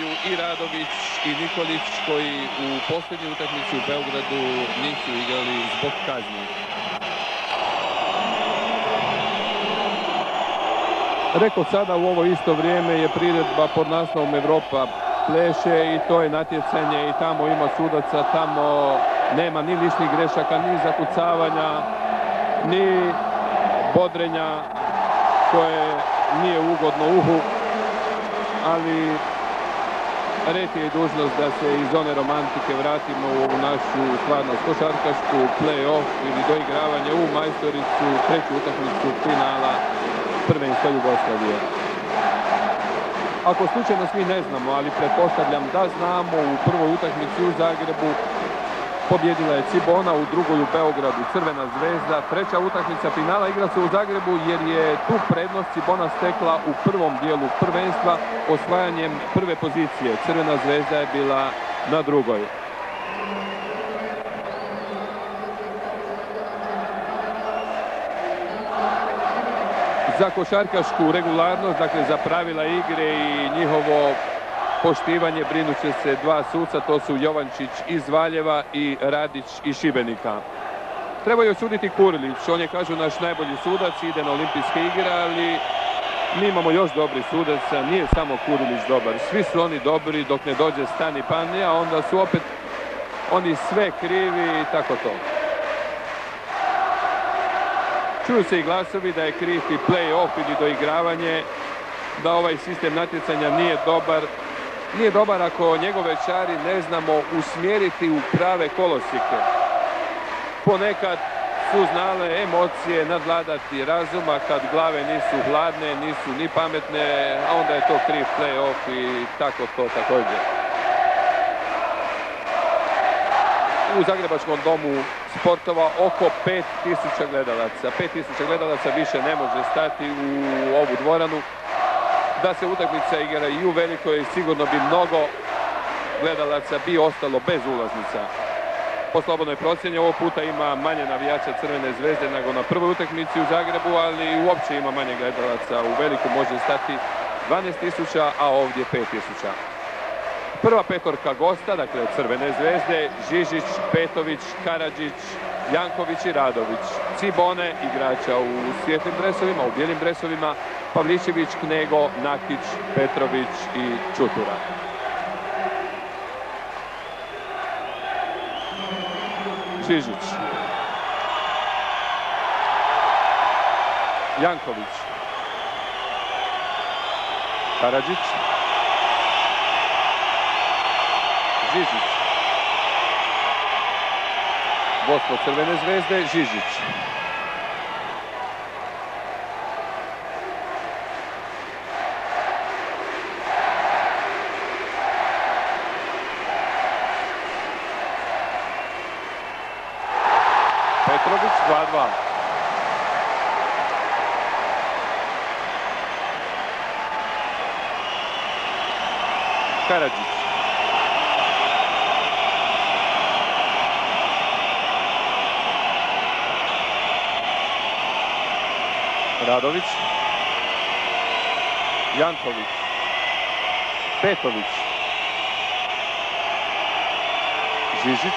I Radović i Nikolić koji u posljednjoj utakmici u Beogradu nisu igrali zbog kazni. Rekao sada u ovo isto vrijeme je priredba pod naslovom Evropa pleše i to je natjecanje i tamo ima sudaca, tamo nema ni ličnih grešaka, ni zakucavanja, ni bodrenja koje nije ugodno uhu, ali reći je dužnost da se iz one romantike vratimo u našu stvarnost košarkašku, play-off ili doigravanje u majstoricu, treću utakmicu finala prvenstva Jugoslavije. Ako slučajno svi ne znamo, ali pretpostavljam da znamo, u prvoj utakmici u Zagrebu pobjedila je Cibona, u drugoj u Beogradu Crvena zvezda. Treća utakmica finala igra se u Zagrebu jer je tu prednost Cibona stekla u prvom dijelu prvenstva osvajanjem prve pozicije. Crvena zvezda je bila na drugoj. Za košarkašku regularnost, dakle za pravila igre i njihovo poštivanje brinuće se dva suca, to su Jovančić iz Valjeva i Radić iz Šibenika. Treba je osuditi Kurilić, on je, kažu, naš najbolji sudac, ide na olimpijske igre, ali mi imamo još dobri sudaca, nije samo Kurilić dobar. Svi su oni dobri dok ne dođe Stani Pandija, onda su opet oni sve krivi i tako to. Čuju se i glasovi da je kriv i play-off ili doigravanje, da ovaj sistem natjecanja nije dobar. Nije dobar ako njegove čari ne znamo usmjeriti u prave kolosijeke. Ponekad su znale emocije nadvladati razuma kad glave nisu hladne, nisu ni pametne, a onda je to kriv play-off i tako to također. U Zagrebačkom domu sportova oko 5000 gledalaca. 5000 gledalaca više ne može stati u ovu dvoranu. Da se utakmica igra i u Velikoj, sigurno bi mnogo gledalaca bi ostalo bez ulaznica. Po slobodnoj procjeni ovog puta ima manje navijača Crvene zvezde nego na prvoj utakmici u Zagrebu, ali uopće ima manje gledalaca. U Veliku može stati 12.000, a ovdje 5.000. Prva petorka gosta, dakle Crvene zvezde, Žižić, Petović, Karadžić, Janković i Radović. Cibone, igrača u svijetlim dresovima, u bijelim dresovima, Pavličević, Knego, Nakić, Petrović i Čutura. Žižić. Janković. Karadžić. Žižić. Vodstvo Crvene zvezde, Žižić. Petrović, 2-2. Karadžić. Radović, Janković, Petović, Žižić,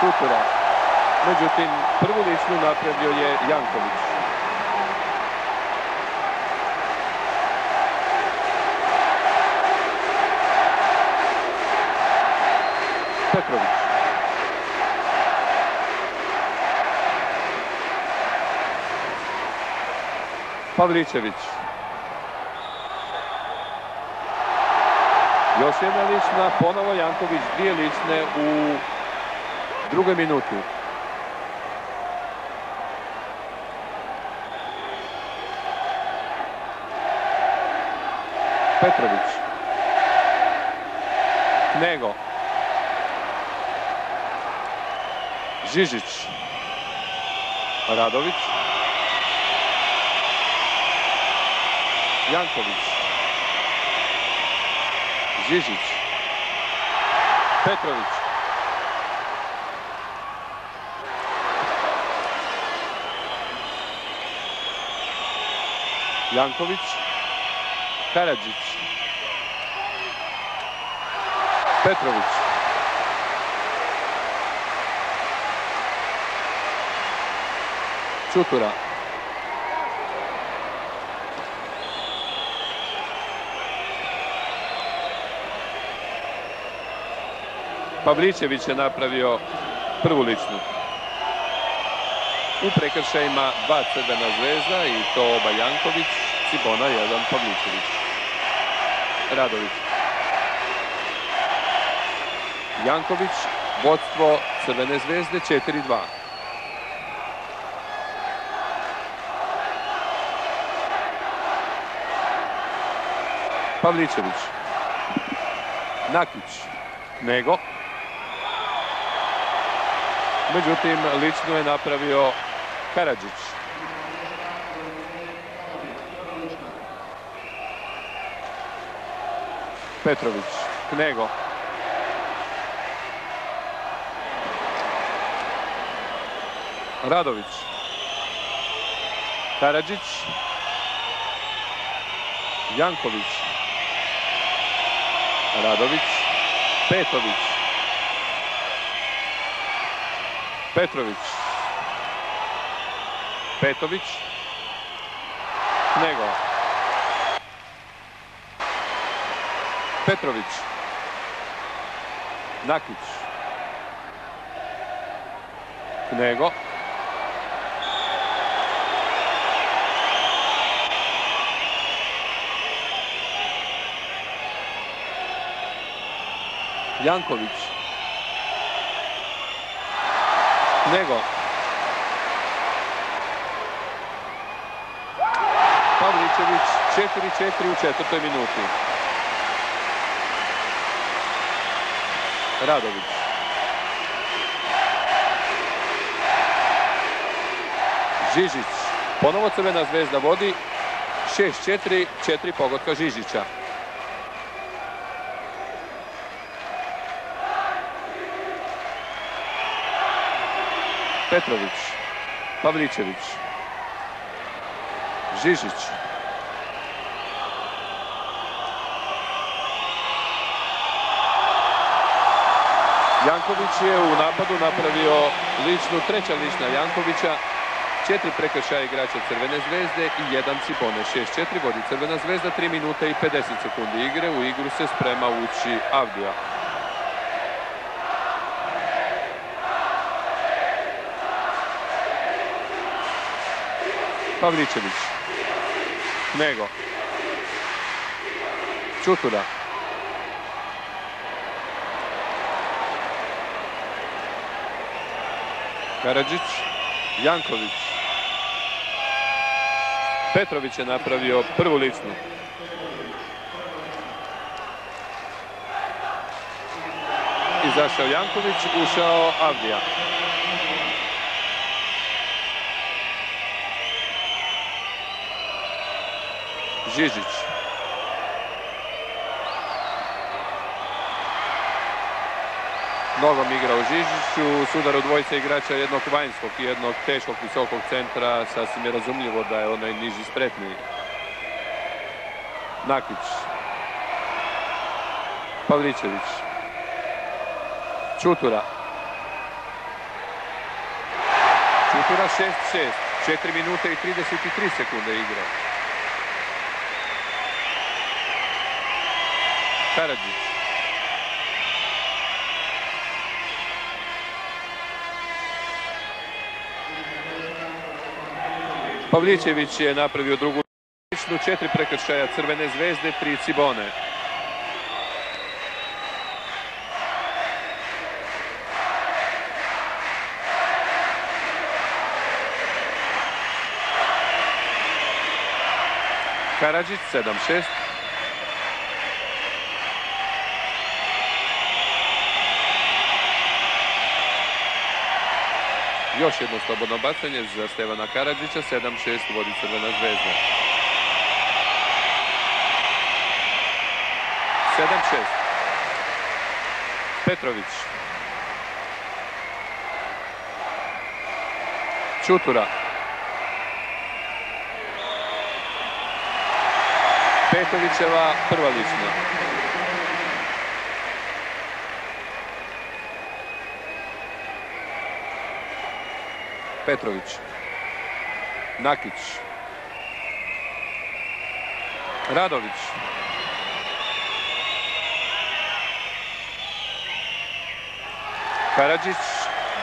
Čutura. Međutim, prvu ličnu napravio je Janković. Petrović. Pavličević. Još jedna lična, ponovo Janković, dvije lične u drugoj minuti. Petrović. Knego. Žižić. Radović. Janković, Žižić, Petrović. Janković, Karadžić, Petrović, Čutura, Pavličević je napravio prvu ličnu. U prekršajima dva crvena zvezda i to oba Janković, Cibona 1, Pavličević. Radović. Janković, vodstvo crvene zvezde 4-2. Pavličević. Nakić. Nego. Međutim, lično je napravio Karadžić. Petrović, Knego. Radović. Karadžić. Janković. Radović. Petović. Petrović. Petović. Knego. Petrović. Nakić. Knego. Janković. Nego. Pavličević 4-4 u četvrtoj minuti. Radović. Žižić. Ponovo crvena zvezda vodi 6-4, 4 pogotka Žižića. Petrović, Pavličević, Žižić, Janković je u napadu napravio ličnu, treća lična Jankovića, 4 prekršaja igrača Crvene zvezde i 1 Cibone. 6-4 vodi Crvena zvezda, 3 minuta i 50 sekundi igre, u igru se sprema ući Avdija. Pavličević. Knego. Čutura. Karadžić. Janković. Petrović je napravio prvu ličnu. Izašao Janković, ušao Avdija. Žižić. Nogom igrao Žižiću, sudar od dvojice igrača, jednog vanjskog i jednog teškog visokog centra, sasvim je razumljivo da je onaj niži spretniji. Nakić. Pavličević. Čutura. Čutura 6-6, 4 minute i 33 sekunde igre. Karadžić. Pavličević je napravio drugu ličnu, 4 prekršaja Crvene zvezde, 3 Cibone. Karadžić 7-6. Još jedno slobodno bacanje za Stevana Karadžića, 7-6 vodi Crvena zvezda. 7-6. Petrović. Čutura. Perkovićeva prva lična. Petrović. Nakić. Radović. Karadžić,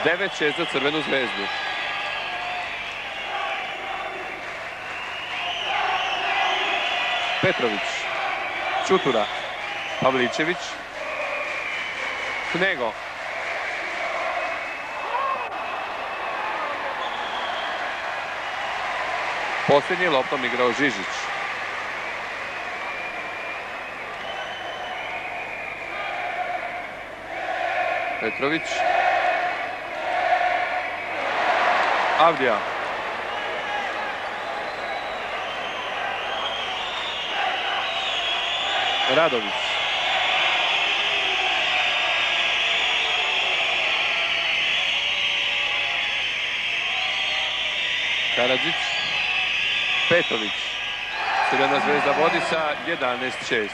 9-6 za Crvenu zvezdu. Petrović, Čutura, Pavličević, Knego. Posljednji loptom igrao Žižić. Petrović. Avdija. Radović. Karadžić. Petrović. Crvena zvezda vodi sa 11-6.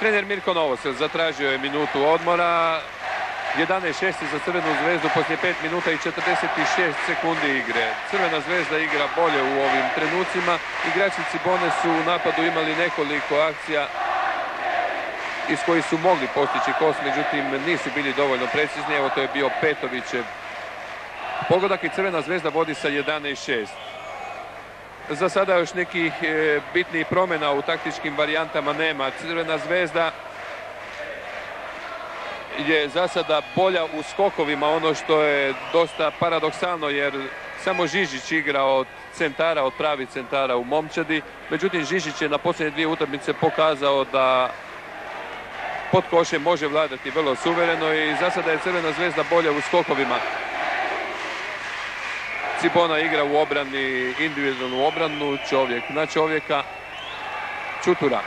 Trener Mirko Novosel zatražio je minutu odmora. 11-6 za Crvenu zvezdu poslije 5 minuta i 46 sekundi igre. Crvena zvezda igra bolje u ovim trenucima. Igrači Cibone su u napadu imali nekoliko akcija iz kojih su mogli postići koš, međutim nisu bili dovoljno precizni. Evo, to je bio Petrovićev pogodak i Crvena zvezda vodi sa 11-6. Za sada još nekih bitnih promjena u taktičkim varijantama nema. Crvena zvezda je za sada bolja u skokovima, ono što je dosta paradoksalno jer samo Žižić igra od centara, od pravi centara u momčadi. Međutim, Žižić je na posljednje dvije utakmice pokazao da pod košem može vladati vrlo suvereno i za sada je Crvena zvezda bolja u skokovima. Cibona igra u obrani, individualnu obranu, čovjek na čovjeka. Čutura.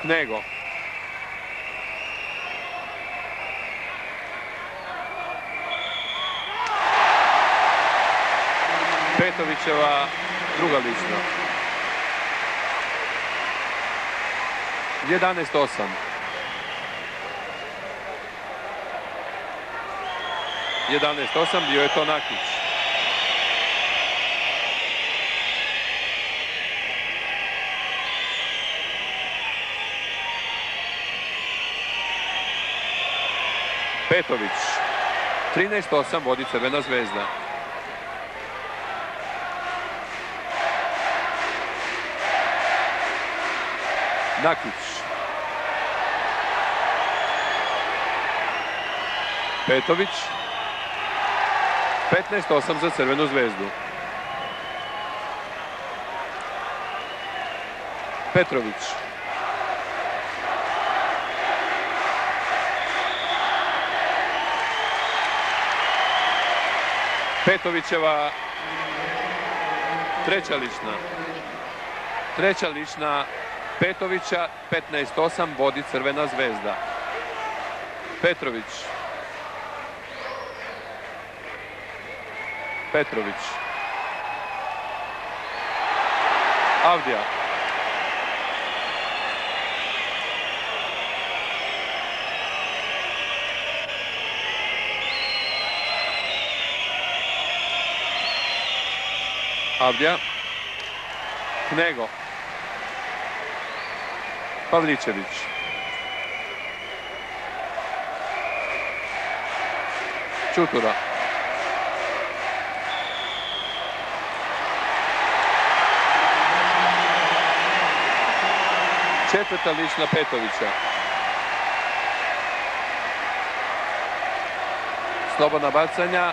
Knego. Petrovićeva druga lična. 11-8. Bio je to Nakić. Petrović. 13-8 vodi Crvena zvezda. Nakić. Petrović. 15-8 za Crvenu zvezdu. Petrović. Petrovićeva treća lična. Petrovića, 15-8, vodi Crvena zvezda. Petrović. Avdija. Knego. Pavličević. Čutura. Četvrta lična Petrovića. Slobodna bacanja.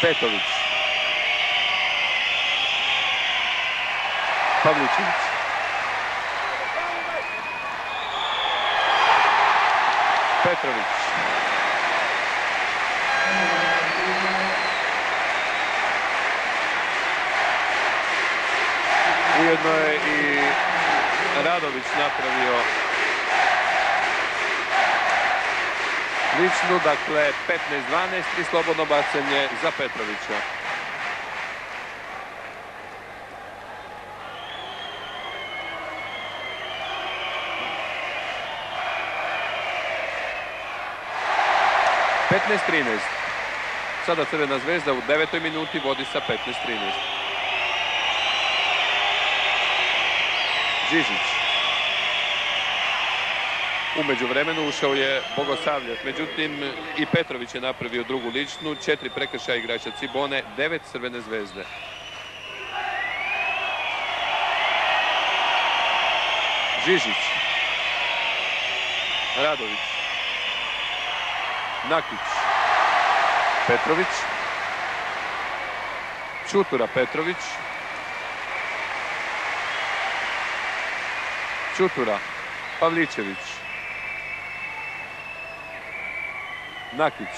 Petović. Pavličević. Petrović. Ujedno je i Radović napravio ličnu, dakle 15-12 i slobodno bacanje za Petrovića. Sada Crvena zvezda u 9. minuti vodi sa 15-13. Žižić. U međuvremenu ušao je Bogosavljev. Međutim, i Petrović je napravio drugu ličnu. 4 prekršaja igrača Cibone, 9 Crvene zvezde. Žižić. Radović. Nakić. Petrović. Čutura Petrović. Čutura Pavličević. Nakić.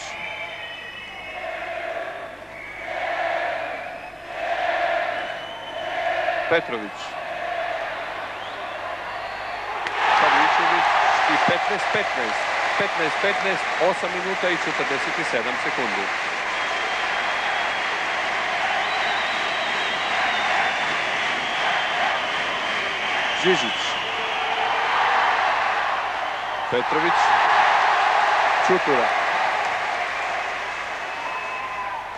Petrović. Pavličević i 15-15. 15-15, 8 minuta i 47 sekundi. Žižić. Petrović. Čutura.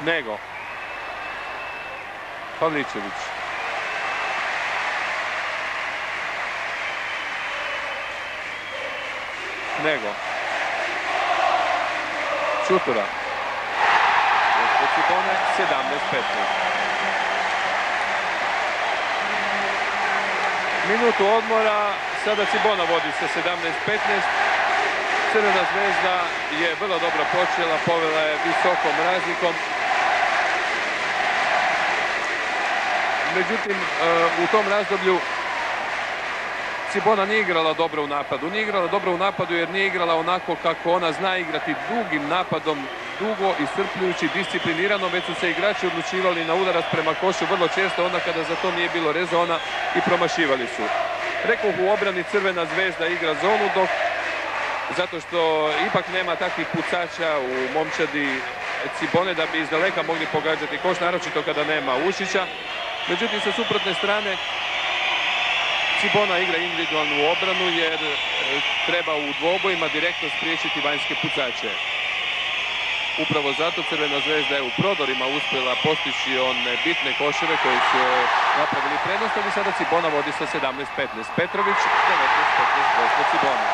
Knego. Pavličević. Knego. Čutura. Ispred Cibone 17-15. Minutu odmora, sada Cibona vodi sa 17-15. Crvena zvezda je vrlo dobro počela, povela je visokom razlikom. Međutim, u tom razdoblju Cibona nije igrala dobro u napadu. Nije igrala dobro u napadu jer nije igrala onako kako ona zna igrati, dugim napadom, dugo i iscrpljujući, disciplinirano, već su se igrači odlučivali na udarac prema košu vrlo često, onda kada za to nije bilo rezona i promašivali su. Rekoh, u obrani Crvena zvezda igra zonu, dok zato što ipak nema takvih pucača u momčadi Cibone da bi iz daleka mogli pogađati koš, naročito kada nema Ušića. Međutim, sa suprotne strane Cibona igra individualnu obranu jer treba u dvobojima direktno spriječiti vanjske pucače. Upravo zato Crvena zvezda je u prodorima uspjela postići one bitne koševe koje su napravili prednost, ali sada Cibona vodi sa 17-15. Petrović 19-15 Cibona.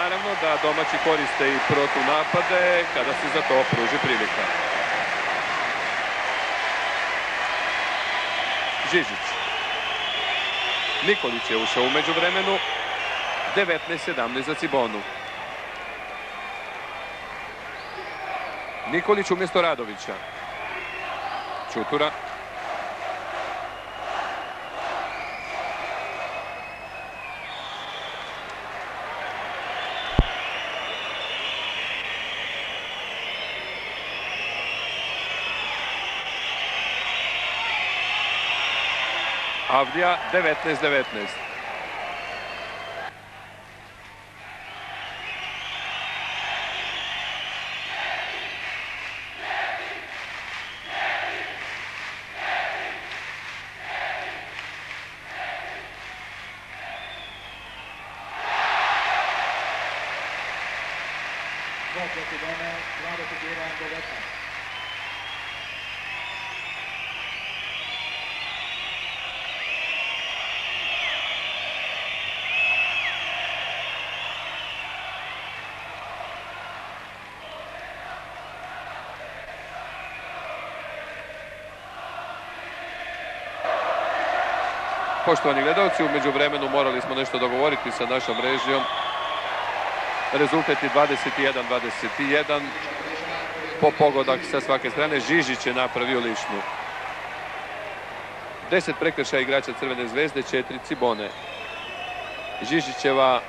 Naravno da domaći koriste i protunapade kada se za to pruži prilika. Žižić. Nikolić je ušao u međuvremenu. 19-17 za Cibonu. Nikolić umjesto Radovića. Čutura. Avdija 19-19. Poštovani gledalci, u međuvremenu morali smo nešto dogovoriti sa našom režijom. Rezultat je 21-21. po pogodak sa svake strane. Žižić je napravio lišnu. 10 prekršaja igrača Crvene zvezde, 4 Cibone. Žižićeva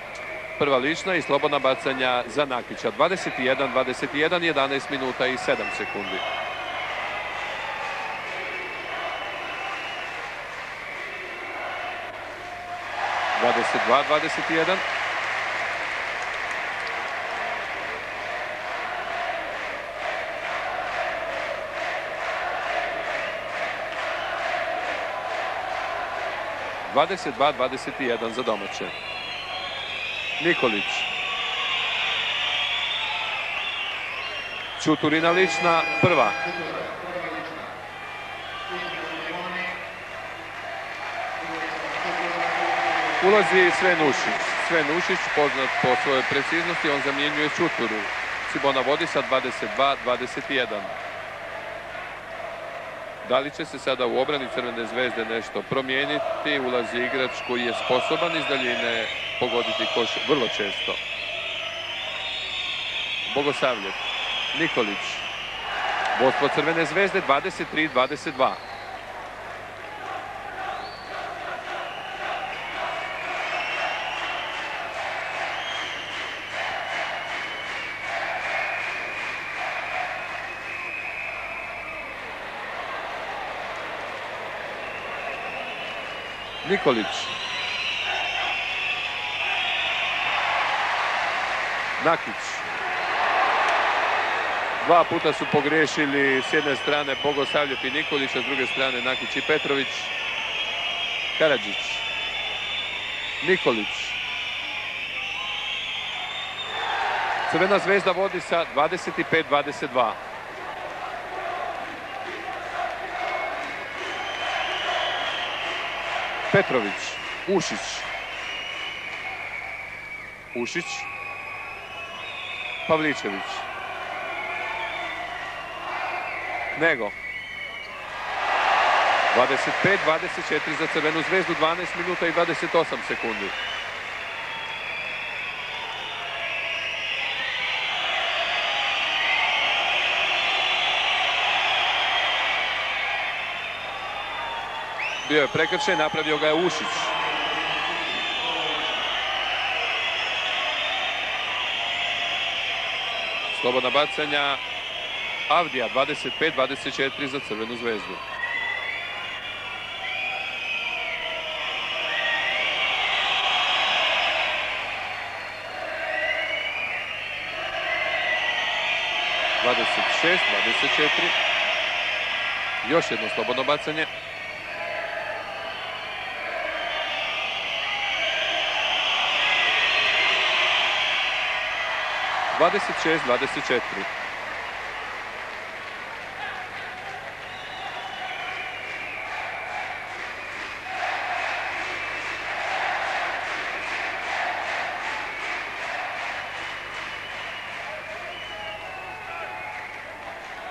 prva lična i slobodna bacanja za Nakića. 21-21, 11 minuta i 7 sekundi. Dva, 21. Za domaće. Nikolić. Čuturina lična, prva. Ulazi Svenušić. Svenušić poznat po svojoj preciznosti, on zamjenjuje Čuturu. Cibona vodi sa 22-21. Da li će se sada u obrani Crvene zvezde nešto promijeniti? Ulazi igrač koji je sposoban iz daljine pogoditi koš vrlo često. Bogosavljev, Nikolić. Vodstvo Crvene zvezde 23-22. Nikolić. Nakić. Dva puta su pogriješili, s jedne strane Bogosavljev i Nikolić, a s druge strane Nakić i Petrović. Karadžić. Nikolić. Crvena zvezda vodi sa 25-22. Petrović, Ušić. Ušić. Pavličević. Knego. 25-24 za Crvenu zvezdu, 12 minuta i 28 sekundi. Bio je prekršaj, napravio ga je Ušić. Slobodna bacanja Avdija, 25-24 za Crvenu zvezdu. Još jedno slobodno bacanje.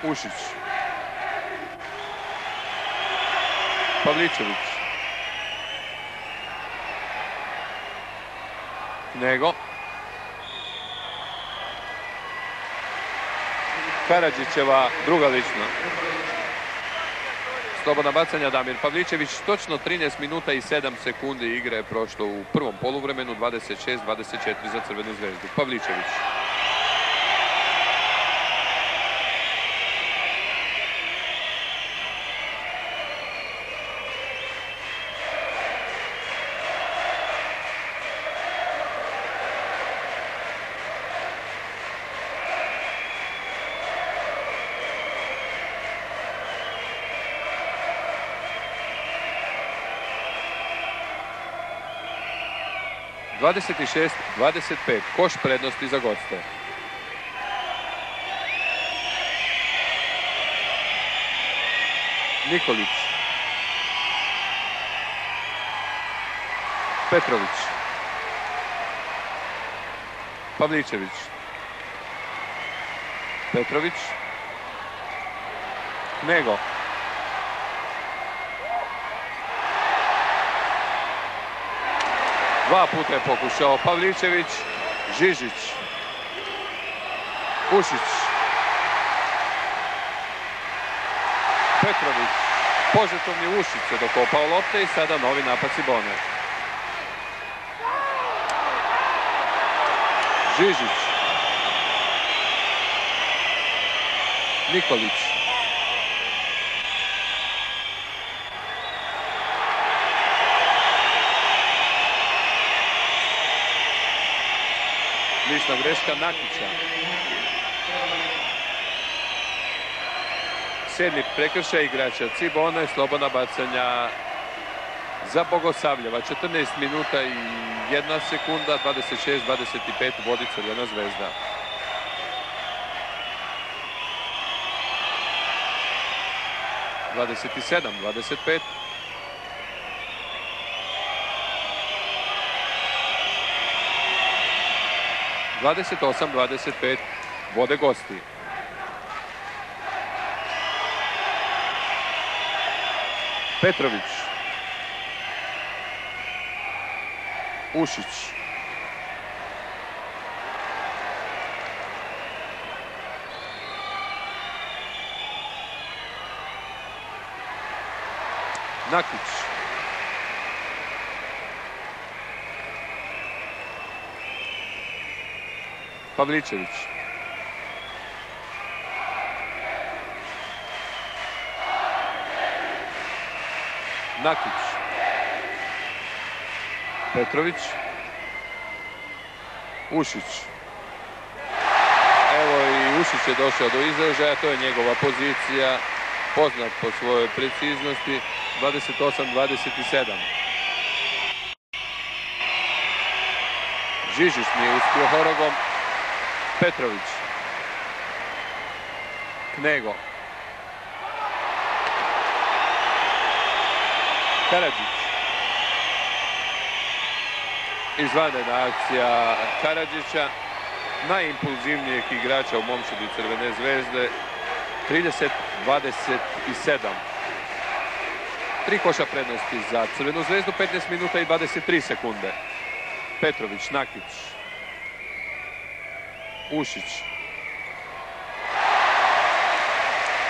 Ušić. Pavličević. Knego. Karadžićeva druga lična. Slobodna bacanja Damir Pavličević. Točno 13 minuta i 7 sekundi igre je prošlo u prvom poluvremenu. 26-24 za Crvenu zvezdu. Pavličević. Koš prednosti za goste. Nikolić. Petrović. Pavličević. Petrović. Knego. Dva puta je pokušao Pavličević, Žižić, Ušić. Petrović požetovni Ušić je dokopao lopte i sada novi napad Cibone. Žižić. Nikolić. Lična greška Nakića. Sedmi prekršaj igrača Cibone, slobodna bacanja za Bogosavljeva. 14 minuta i 1 sekunda, 26-25, vodi Crvena zvezda. ...27-25. ...28-25. Vode gosti. Petrović. Ušić. Nakić. Pavličević. Nakić. Petrović. Ušić. Evo i Ušić je došao do izražaja, to je njegova pozicija, poznat po svojoj preciznosti. 28-27. Žižić nije uspio Horogom. Petrović. Knego. Karadžić. Izvanredna akcija Karadžića, najimpulzivnijeg igrača u momčadi Crvene zvezde. 30-27. Tri koša prednosti za Crvenu zvezdu, 15 minuta i 23 sekunde. Petrović, Nakić, Ušić.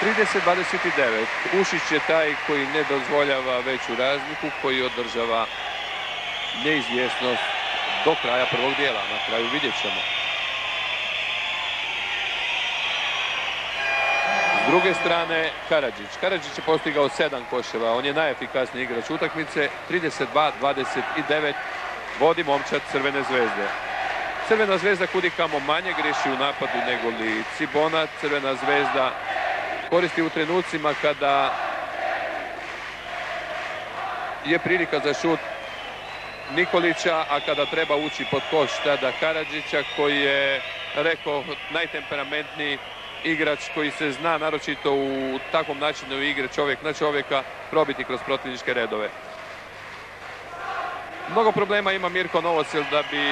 30-29. Ušić je taj koji ne dozvoljava veću razliku, koji održava neizvjesnost do kraja prvog dijela. Na kraju vidjet ćemo. S druge strane, Karadžić. Karadžić je postigao 7 koševa. On je najefikasniji igrač utakmice. 32-29. Vodi momčad Crvene zvezde. Crvena zvezda kudikamo manje griješi u napadu nego li Cibona. Crvena zvezda koristi u trenucima kada je prilika za šut Nikolića, a kada treba ući pod koš tada Karadžića, koji je, rekao, najtemperamentniji igrač, koji se zna naročito u takvom načinu igre čovjek na čovjeka probiti kroz protivničke redove. Mnogo problema ima Mirko Novosil da bi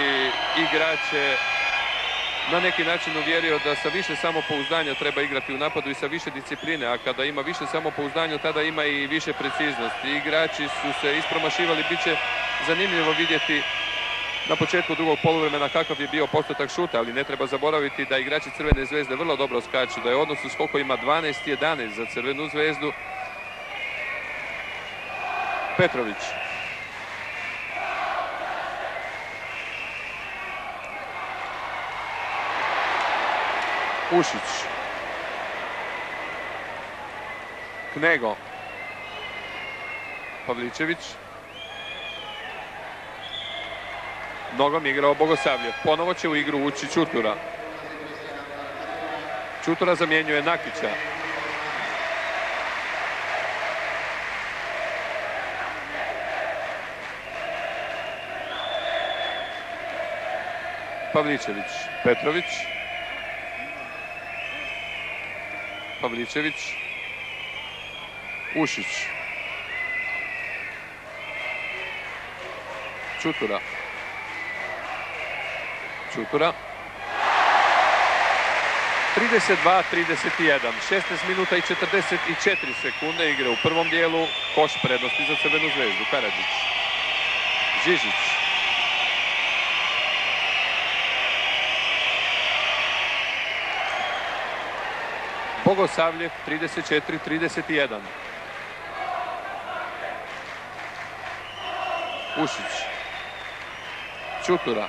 igrače na neki način uvjerio da sa više samopouzdanja treba igrati u napadu i sa više discipline, a kada ima više samopouzdanja tada ima i više preciznosti. Igrači su se ispromašivali, bit će zanimljivo vidjeti na početku drugog poluvremena kakav je bio postotak šuta, ali ne treba zaboraviti da igrači Crvene zvezde vrlo dobro skaču, da je odnos u skokovima 12-11 za Crvenu zvezdu. Petrović. Ušić. Knego. Pavličević. Nogom igrao Bogosavljev. Ponovo će u igru ući Čutura. Čutura zamjenjuje Nakića. Pavličević. Petrović. Pavličević. Ušić. Čutura. Čutura. 32-31. 16 minuta i 44 sekunde igre u prvom dijelu. Koš prednosti za Crvenu zvezdu. Karadžić. Žižić. Bogosavljev 34-31. Ušić, Čutura,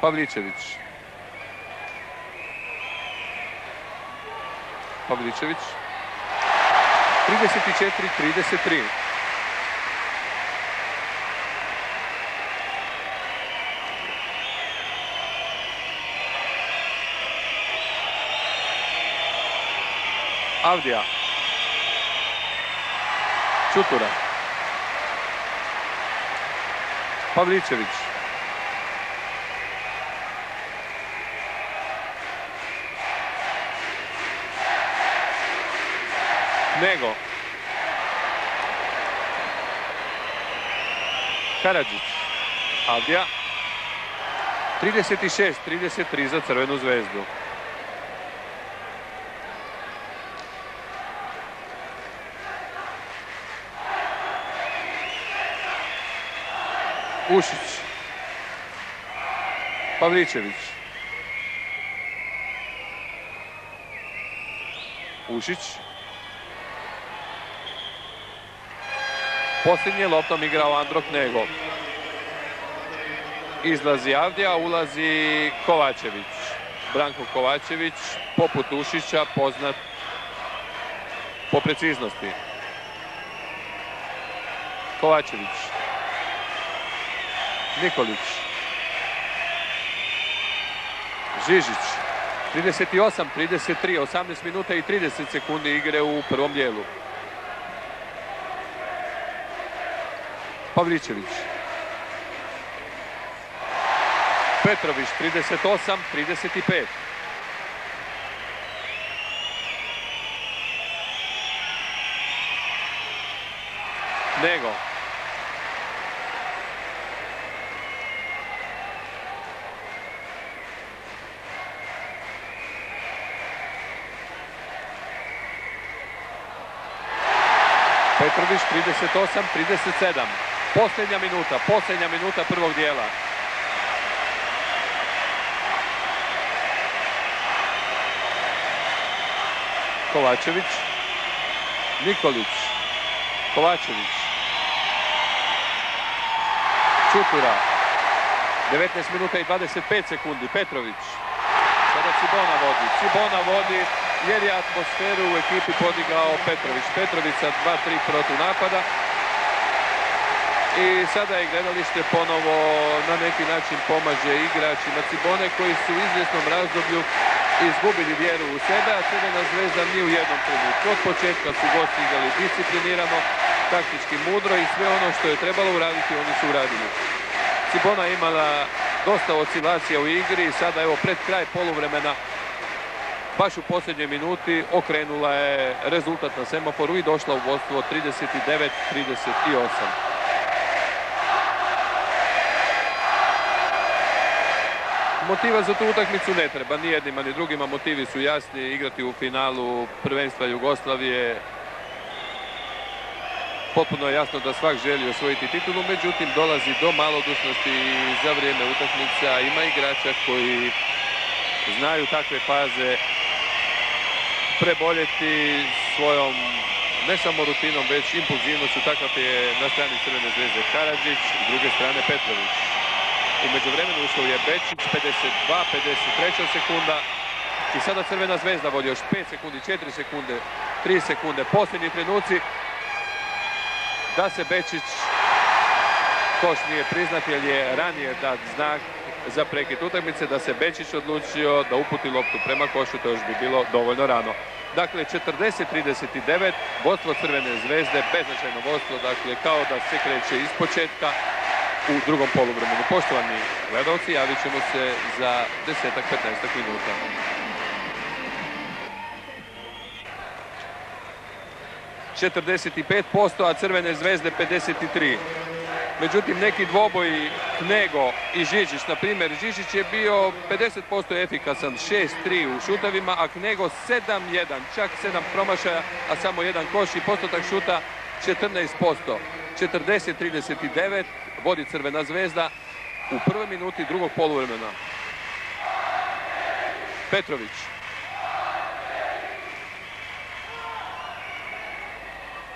Pavličević. Pavličević 34-33. Avdija, Čutura, Pavličević, Nego, Karadžić. Avdija 36-33 za Crvenu zvezdu. Ušić, Pavličević. Ušić. Posljednje loptom igrao Andro Knego. Izlazi Avdija, ulazi Kovačević. Branko Kovačević, poput Ušića, poznat po preciznosti. Kovačević. Nikolić, Žižić, 38-33, 18 minuta i 30 sekundi igre u prvom dijelu. Pavličević, Petrović, 38-35. Nego, Petrović 38-37. Posljednja minuta prvog dijela. Kovačević, Nikolić, Kovačević, Čutura, 19 minuta i 25 sekundi. Petrović, sada Cibona vodi. Jer je atmosferu u ekipi podigao Petrović. Petrović sa 2-3 protu napada. I sada je gledalište ponovo na neki način pomaže igračima Cibone koji su u izvjesnom razdoblju izgubili vjeru u sebe, a Crvena zvezda ni u jednom trenutku. Od početka su gosti igrali disciplinirano, taktički mudro i sve ono što je trebalo uraditi oni su uradili. Cibona je imala dosta oscilacija u igri i sada evo pred kraj poluvremena baš u posljednjoj minuti okrenula je rezultat na semaforu i došla u vodstvo 39-38. Motiva za tu utakmicu ne treba, ni jednima ni drugima. Motivi su jasni, igrati u finalu prvenstva Jugoslavije. Potpuno je jasno da svak želi osvojiti titulu, međutim dolazi do malodušnosti i za vrijeme utakmica ima igrača koji znaju takve faze preboljeti svojom ne samo rutinom, već impulzivnošću. Takav je na strani Crvene zvezde Karadžić, s druge strane Petrović. U međuvremenu ušao je Bečić, 52-53 sekunda. I sada Crvena zvezda vodi još 5 sekundi, 4 sekunde, 3 sekunde. Posljednji trenuci da se Bečić koš nije priznat, jer je ranije dat znak za prekid utakmice, da se Bečić odlučio da uputi loptu prema košu, to još bi bilo dovoljno rano. Dakle, 40-39, vodstvo Crvene zvezde, beznačajno vodstvo, dakle, kao da se kreće iz početka u drugom poluvremenu. Poštovani gledalci, javit ćemo se za 10-15 minuta. a Crvene zvezde 53. Međutim, neki dvoboji Knego i Žižić, na primjer, Žižić je bio 50% efikasan, 6-3 u šutavima, a Knego 7-1, čak 7 promašaja, a samo jedan koš i postotak šuta 14%. 40-39 vodi Crvena zvezda u prvoj minuti drugog poluvremena. Petrović,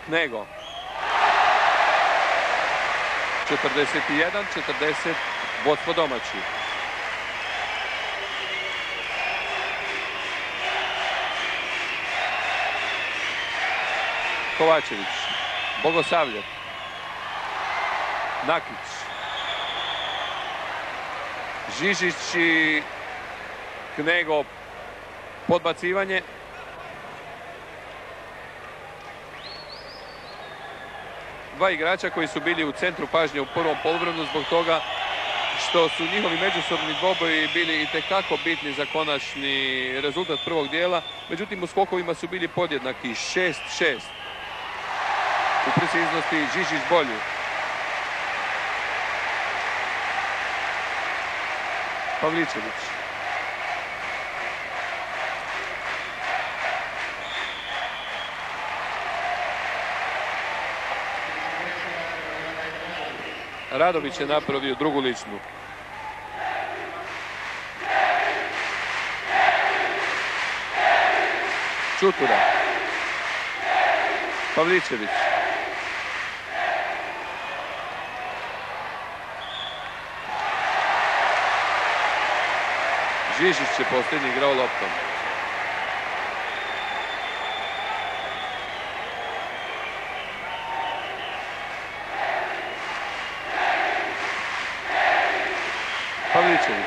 nego 41-40 vodstvo domaći. Kovačević, Bogosavljev, Nakić, Žižić i Knego, podbacivanje. Dva igrača koji su bili u centru pažnje u prvom poluvremenu zbog toga što su njihovi međusobni dvoboji bili itekako bitni za konačni rezultat prvog dijela. Međutim, u skokovima su bili podjednaki 6-6. U preciznosti Žižić bolji. Pavličević. Radović je napravio drugu ličnu. Čutura. Pavličević. Žižić je posljednji igrao loptom. Pavličević.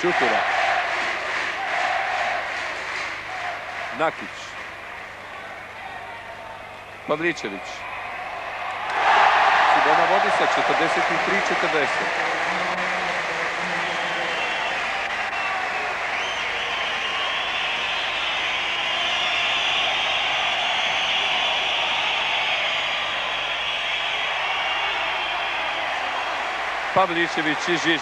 Čutura. Nakić. Pavličević. Cibona vodi sa 43-40. Pavličević i Žižić.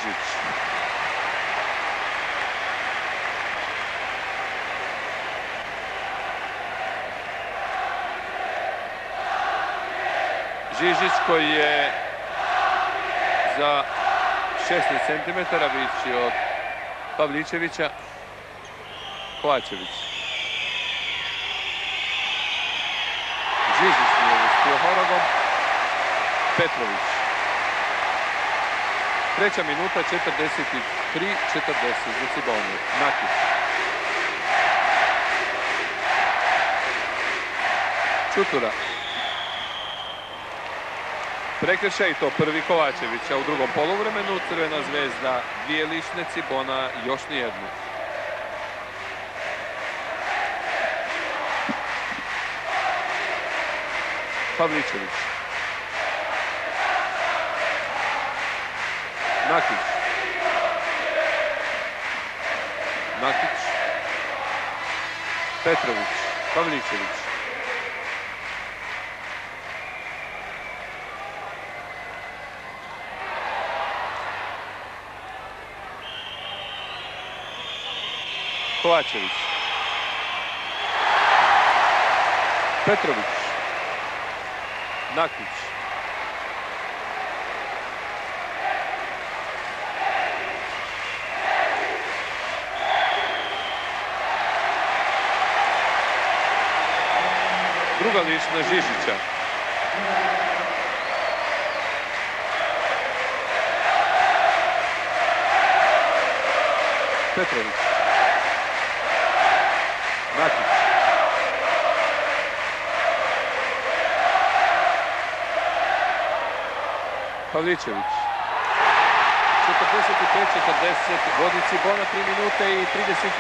Žižić koji je za 16 cm vići od Pavličevića. Kovačević. Žižić nije uspio Horogom. Petrović. Treća minuta, 43-40 za Ciboniju. Nakić. Čutura. Prekršaj, to prvi Kovačevića u drugom poluvremenu. Crvena zvezda dvije lične, Cibona još nijednu. Pavličević. Nakić. Nakić. Petrović. Pavličević. Kovačević. Petrović. Nakić. Druga lična Žižića. Petrović. Nakić. Pavličević. 45-40 vodi Cibona, 3 minute i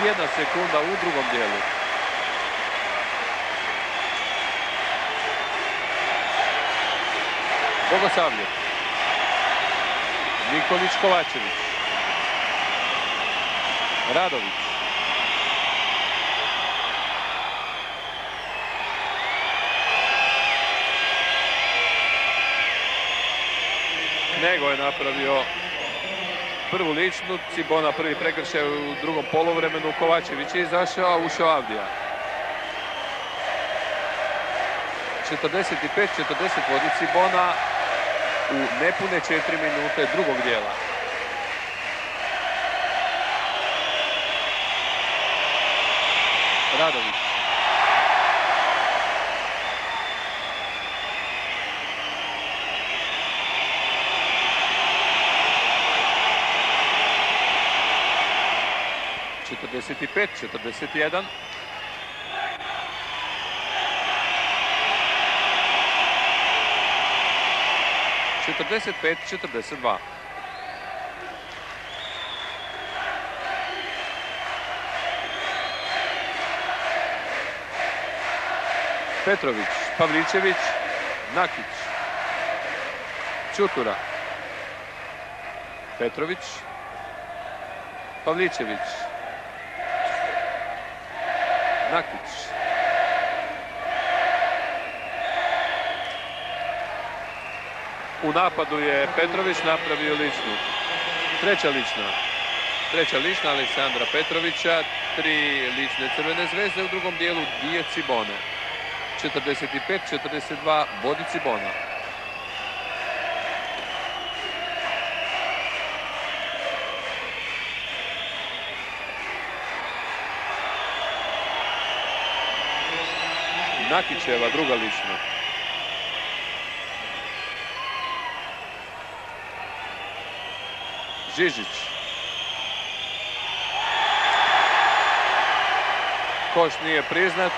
31 sekunda u drugom dijelu. Bogosavljev. Nikolić. Kovačević. Radović. Nego je napravio prvu ličnu, Cibona prvi prekršaj u drugom polovremenu, Kovačević je izašao, a ušao Avdija. 45-40 vodi Cibona u nepune 4 minute drugog dijela. Radović. ...45-41. ...45-42. Petrović, Pavličević, Nakić, Čutura, Petrović, Pavličević, Nakić. U napadu je Petrović napravio ličnu. Treća lična Aleksandra Petrovića, 3 lične Crvene zvezde u drugom dijelu, 2 Cibone. 45-42 vodi Cibona. Nakićeva druga lična. Koš nije priznat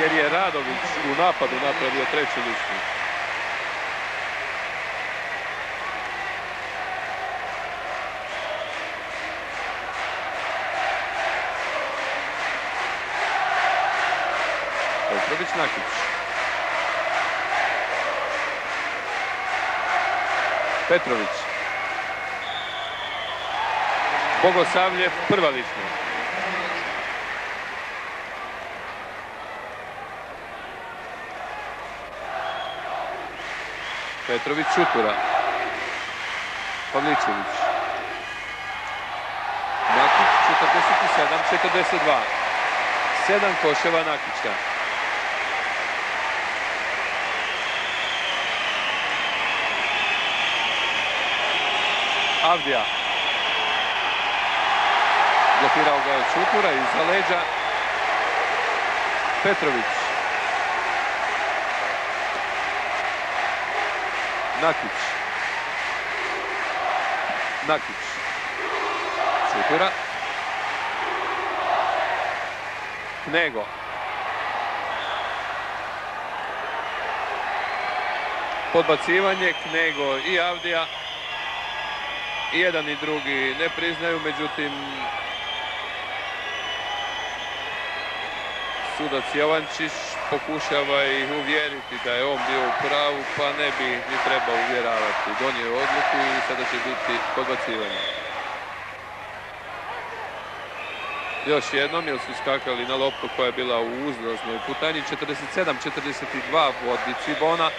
jer je Radović u napadu napravio treću ličnu. Petrović, Nakić. Petrović. Bogosavlje, prva lična. Petrović, Čutura, Pavličević, Nakić, 47-42, 7 koševa Nakića. Avdija, blokirao ga je Čutura iza leđa. Petrović. Nakić. Nakić. Čutura. Knego. Podbacivanje, Knego i Avdija. I jedan i drugi ne priznaju, međutim sudac Jovančić pokušava ih uvjeriti da je on bio u pravu, pa ne bi ni trebao uvjeravati. Donio je odluku i sada će biti podbacivanje. Još jednom, jer su skakali na loptu koja je bila u uzlaznoj putanji. 47-42 vodi Cibona.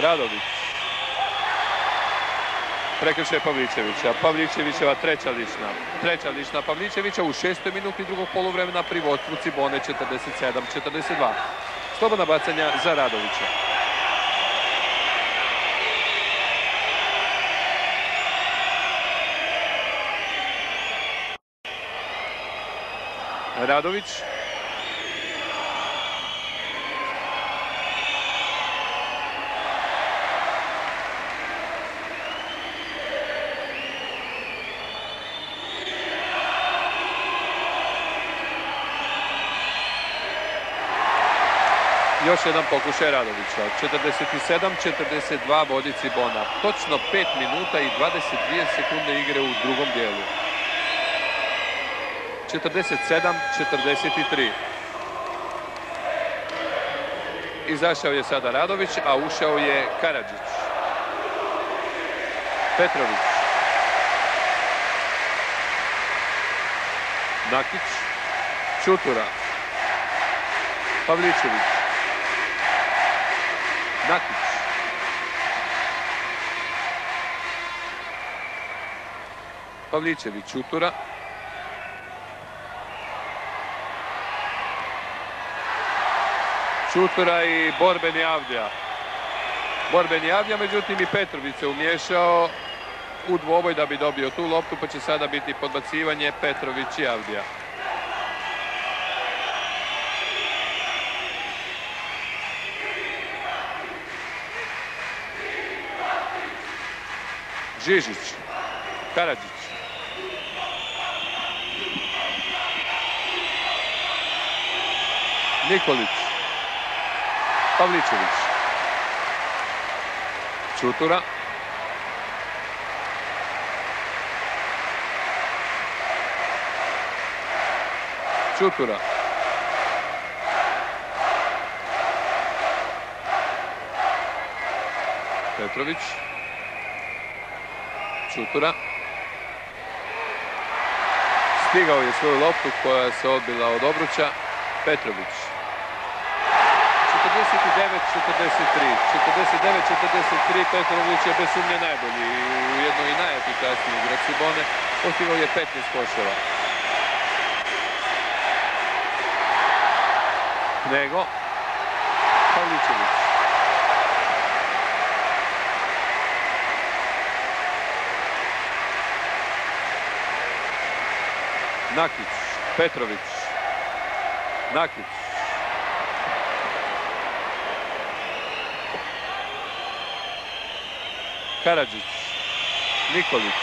Radović. Prekršaj Pavličevića. Pavličevićeva treća lična. Treća lična Pavličevića u 6. minuti drugog poluvremena pri vodstvu Cibone 47-42. Slobodna bacanja za Radovića. Radović. Još jedan pokušaj Radovića. 47-42 vodi Cibona. Točno 5 minuta i 22 sekunde igre u drugom dijelu. 47-43. Izašao je sada Radović, a ušao je Karadžić. Petrović. Nakić. Čutura. Pavličević. Nakić. Pavličević, Čutura. Čutura i borbeni Avdija. Borbeni Avdija, međutim i Petrović se umješao u dvoboj da bi dobio tu loptu, pa će sada biti podbacivanje Petrović i Avdija. Žižić, Karadžić. Nikolić. Pavličević. Čutura. Čutura. Petrović. Čutura. Stigao je svoju loptu koja se odbila od obruča. Petrović. 49-43, 49-43, Petrović je bez sumnje najbolji i ujedno i najefikasniji igrač Cibone, postigao je 15 koševa. Nego, Pavličević. Nakić, Petrović, Nakić. Karadžić, Nikolić,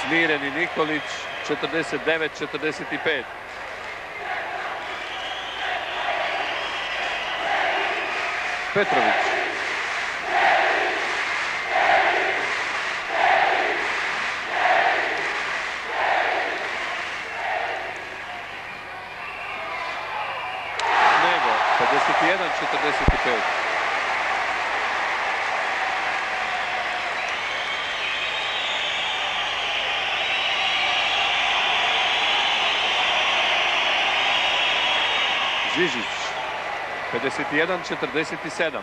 smireni Nikolić, 49-45. Petrović. Nego, 51-45. Žižić, 51-47.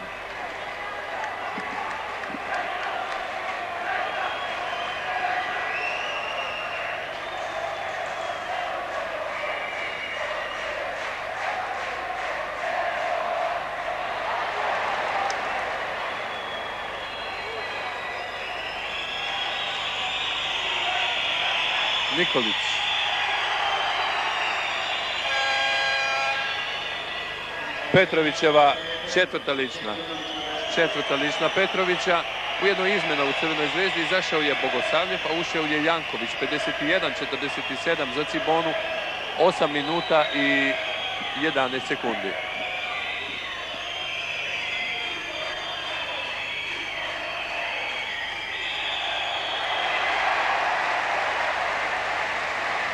Nikolić. Petrovićeva četvrta lična Petrovića. U jednoj izmena u Crvenoj zvezdi izašao je Bogosavljev, a ušao je Janković. 51-47 za Cibonu, 8 minuta i 11 sekundi.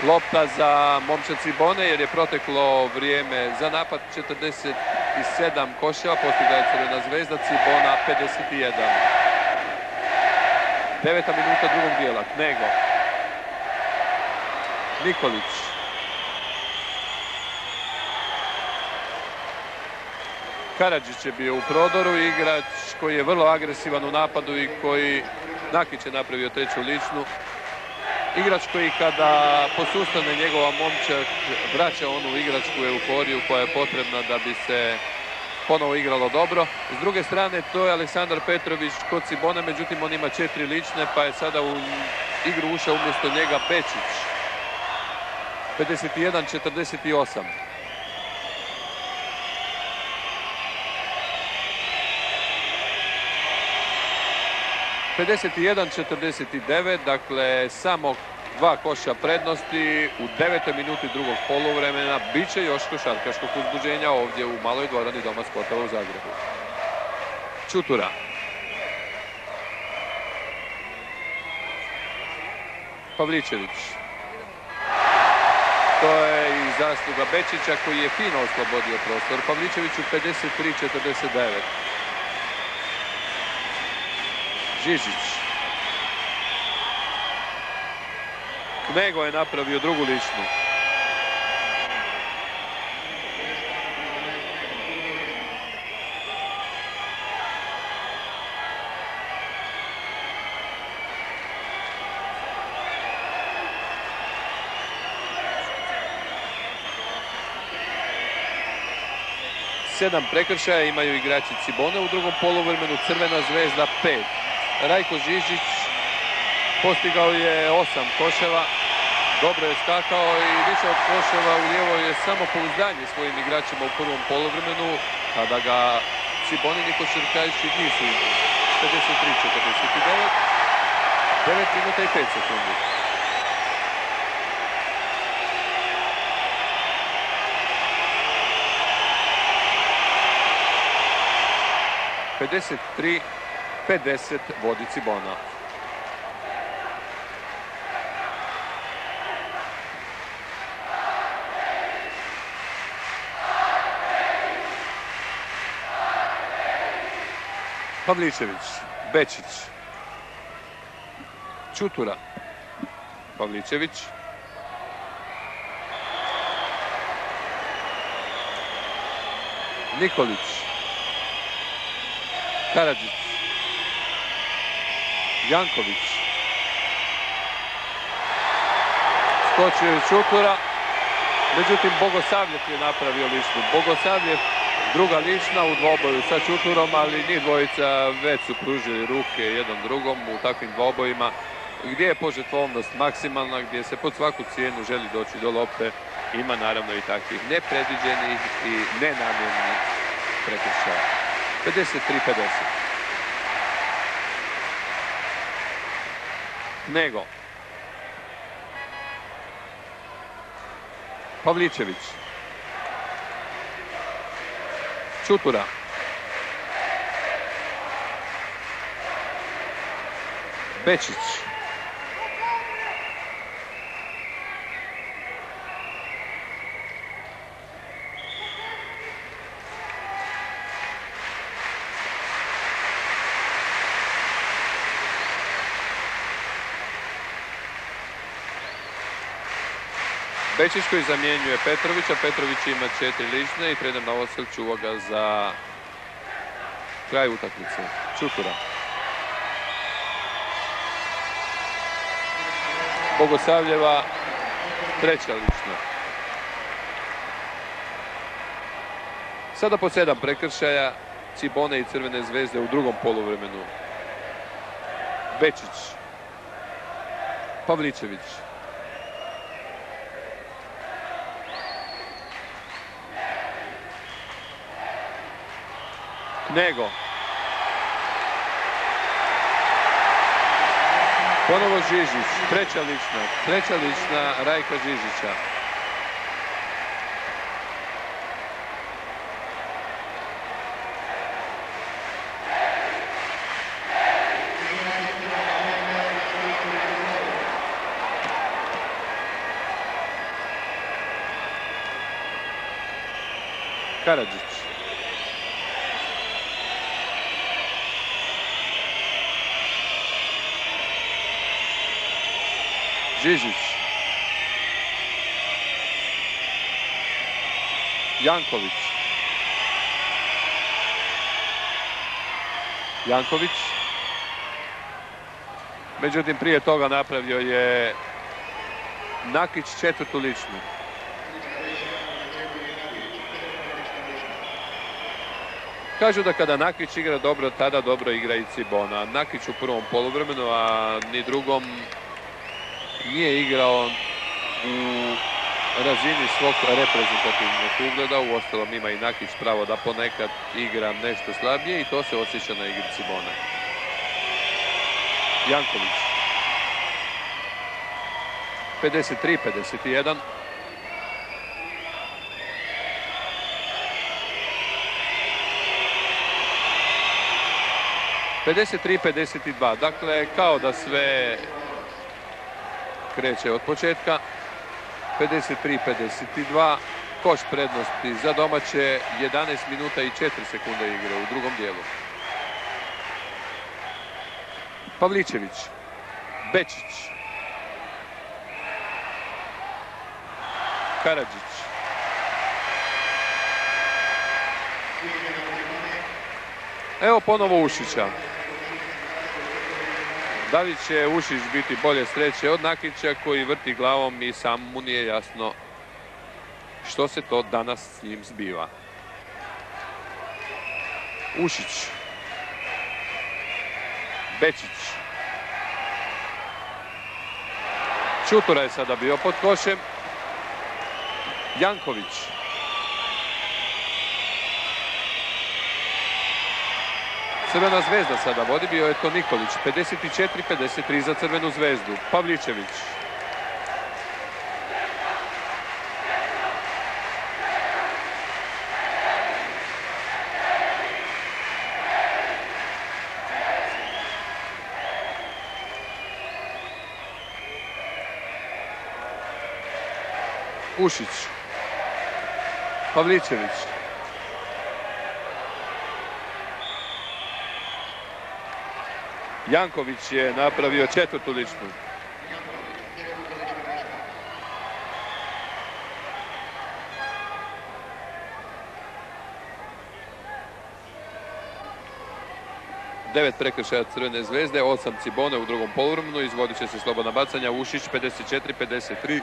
Lopta za momčad Cibone jer je proteklo vrijeme za napad. 47 koševa, postigla je Crvena zvezda, Cibona 51. 9. minuta drugog dijela. Knego. Nikolić. Karadžić je bio u prodoru, igrač koji je vrlo agresivan u napadu i koji Nakić je napravio treću ličnu. Igrač koji kada posustane njegova momčad vraća onu igračku euforiju koja je potrebna da bi se ponovo igralo dobro. S druge strane, to je Aleksandar Petrović kod Cibone, međutim on ima 4 lične pa je sada u igru ušao umjesto njega Bečić. 51-48. Dakle samo 2 koša prednosti u 9. minuti drugog poluvremena. Biće još košarkaškog uzbuđenja ovdje u maloj dvorani Doma sportova u Zagrebu. Čutura. Pavličević. To je i zasluga Bečića koji je fino oslobodio prostor. Pavličeviću 53-49. Žižić. Knego je napravio drugu ličnu. Sedam prekršaja imaju igrači Cibone u drugom poluvremenu, Crvena zvezda 5. Rajko Žižić postigao je 8 koševa, dobro je skakao i više od koševa ulijevao je samopouzdanje svojim igračima u prvom poluvremenu, kada ga Cibone ni košarkaši nisu imali. 53-49, 9 minuta i 5 sekundi. ...53-50 vodi Cibona. Pavličević, Bečić, Čutura, Pavličević. Nikolić. Karadžić, Janković, skočio je Čutura, međutim Bogosavljev je napravio ličnu. Bogosavljev, druga lična u dvoboju sa Čuturom, ali njih dvojica već su pružili ruke jedan drugom u takvim dvobojima, gdje je požetvovnost maksimalna, gdje se pod svaku cijenu želi doći do lopte. Ima naravno i takvih nepredviđenih i nenamjernih prekršaja. 53-50. Knego. Pavličević. Čutura. Bečić. Bečić koji zamjenjuje Petrovića. Petrović ima 4 lične i Predan Novosel čuva ga za kraj utakmice. Čutura. Bogosavljeva, treća lična. Sada po 7 prekršaja Cibone i Crvene zvezde u drugom poluvremenu. Bečić. Pavličević. Knego. Ponovo Žižić, treća lična Rajka Žižića. Karadžić. Žižić. Janković. Janković. Međutim, prije toga napravio je Nakić četvrtu ličnu. Kažu da kada Nakić igra dobro, tada dobro igra i Cibona. Nakić u prvom poluvremenu, a ni drugom nije igrao u razini svog reprezentativnog ugleda. U ostalom ima i Nakić pravo da ponekad igra nešto slabije i to se osjeća na igri Cibone. Janković. 53-51. Dakle, kao da sve kreće od početka. 53-52, koš prednosti za domaće, 11 minuta i 4 sekunda igre u drugom dijelu. Pavličević, Bečić, Karadžić, evo ponovo Ušića. Da li će Ušić biti bolje sreće od Nakića koji vrti glavom i sam mu nije jasno što se to danas s njim zbiva. Ušić, Bečić, Čutura je sada bio pod košem, Janković, Crvena zvezda sada vodi, bio je to Nikolić, 54-53 za Crvenu zvezdu. Pavličević, Ušić, Pavličević, Janković je napravio četvrtu ličnu. Devet prekršaja Crvene zvezde, 8 Cibone u drugom poluvremenu, izvodit će se slobodna bacanja. Ušić 54-53.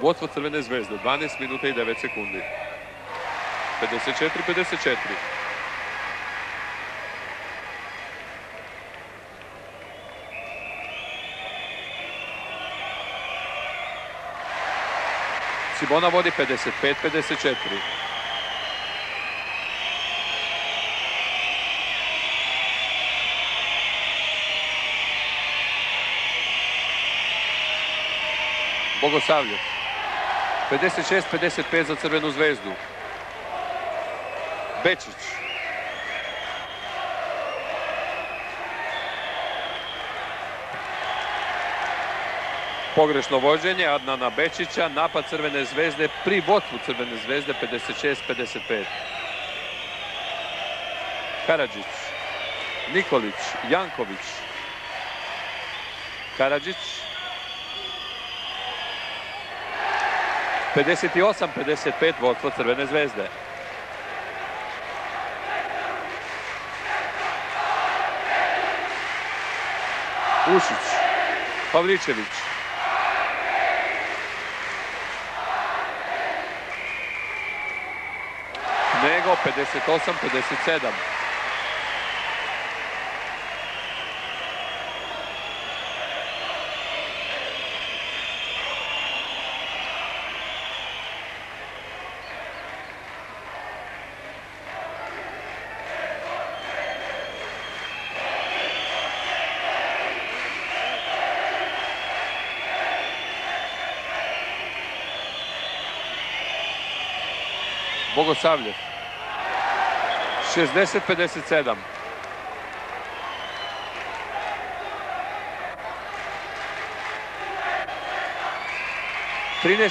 Vodstvo Crvene zvezde, 12 minuta i 9 sekundi. 54-54. Cibona vodi 55-54. Bogosavljev, 56-55 za Crvenu zvezdu. Bečić, pogrešno vođenje Adnana Bečića, napad Crvene zvezde pri vodstvu Crvene zvezde, 56-55. Karadžić, Nikolić, Janković, Karadžić, 58-55 vodstvo Crvene zvezde. Ušić, Pavličević, nego 58-57. Bogosavljev, 60-57.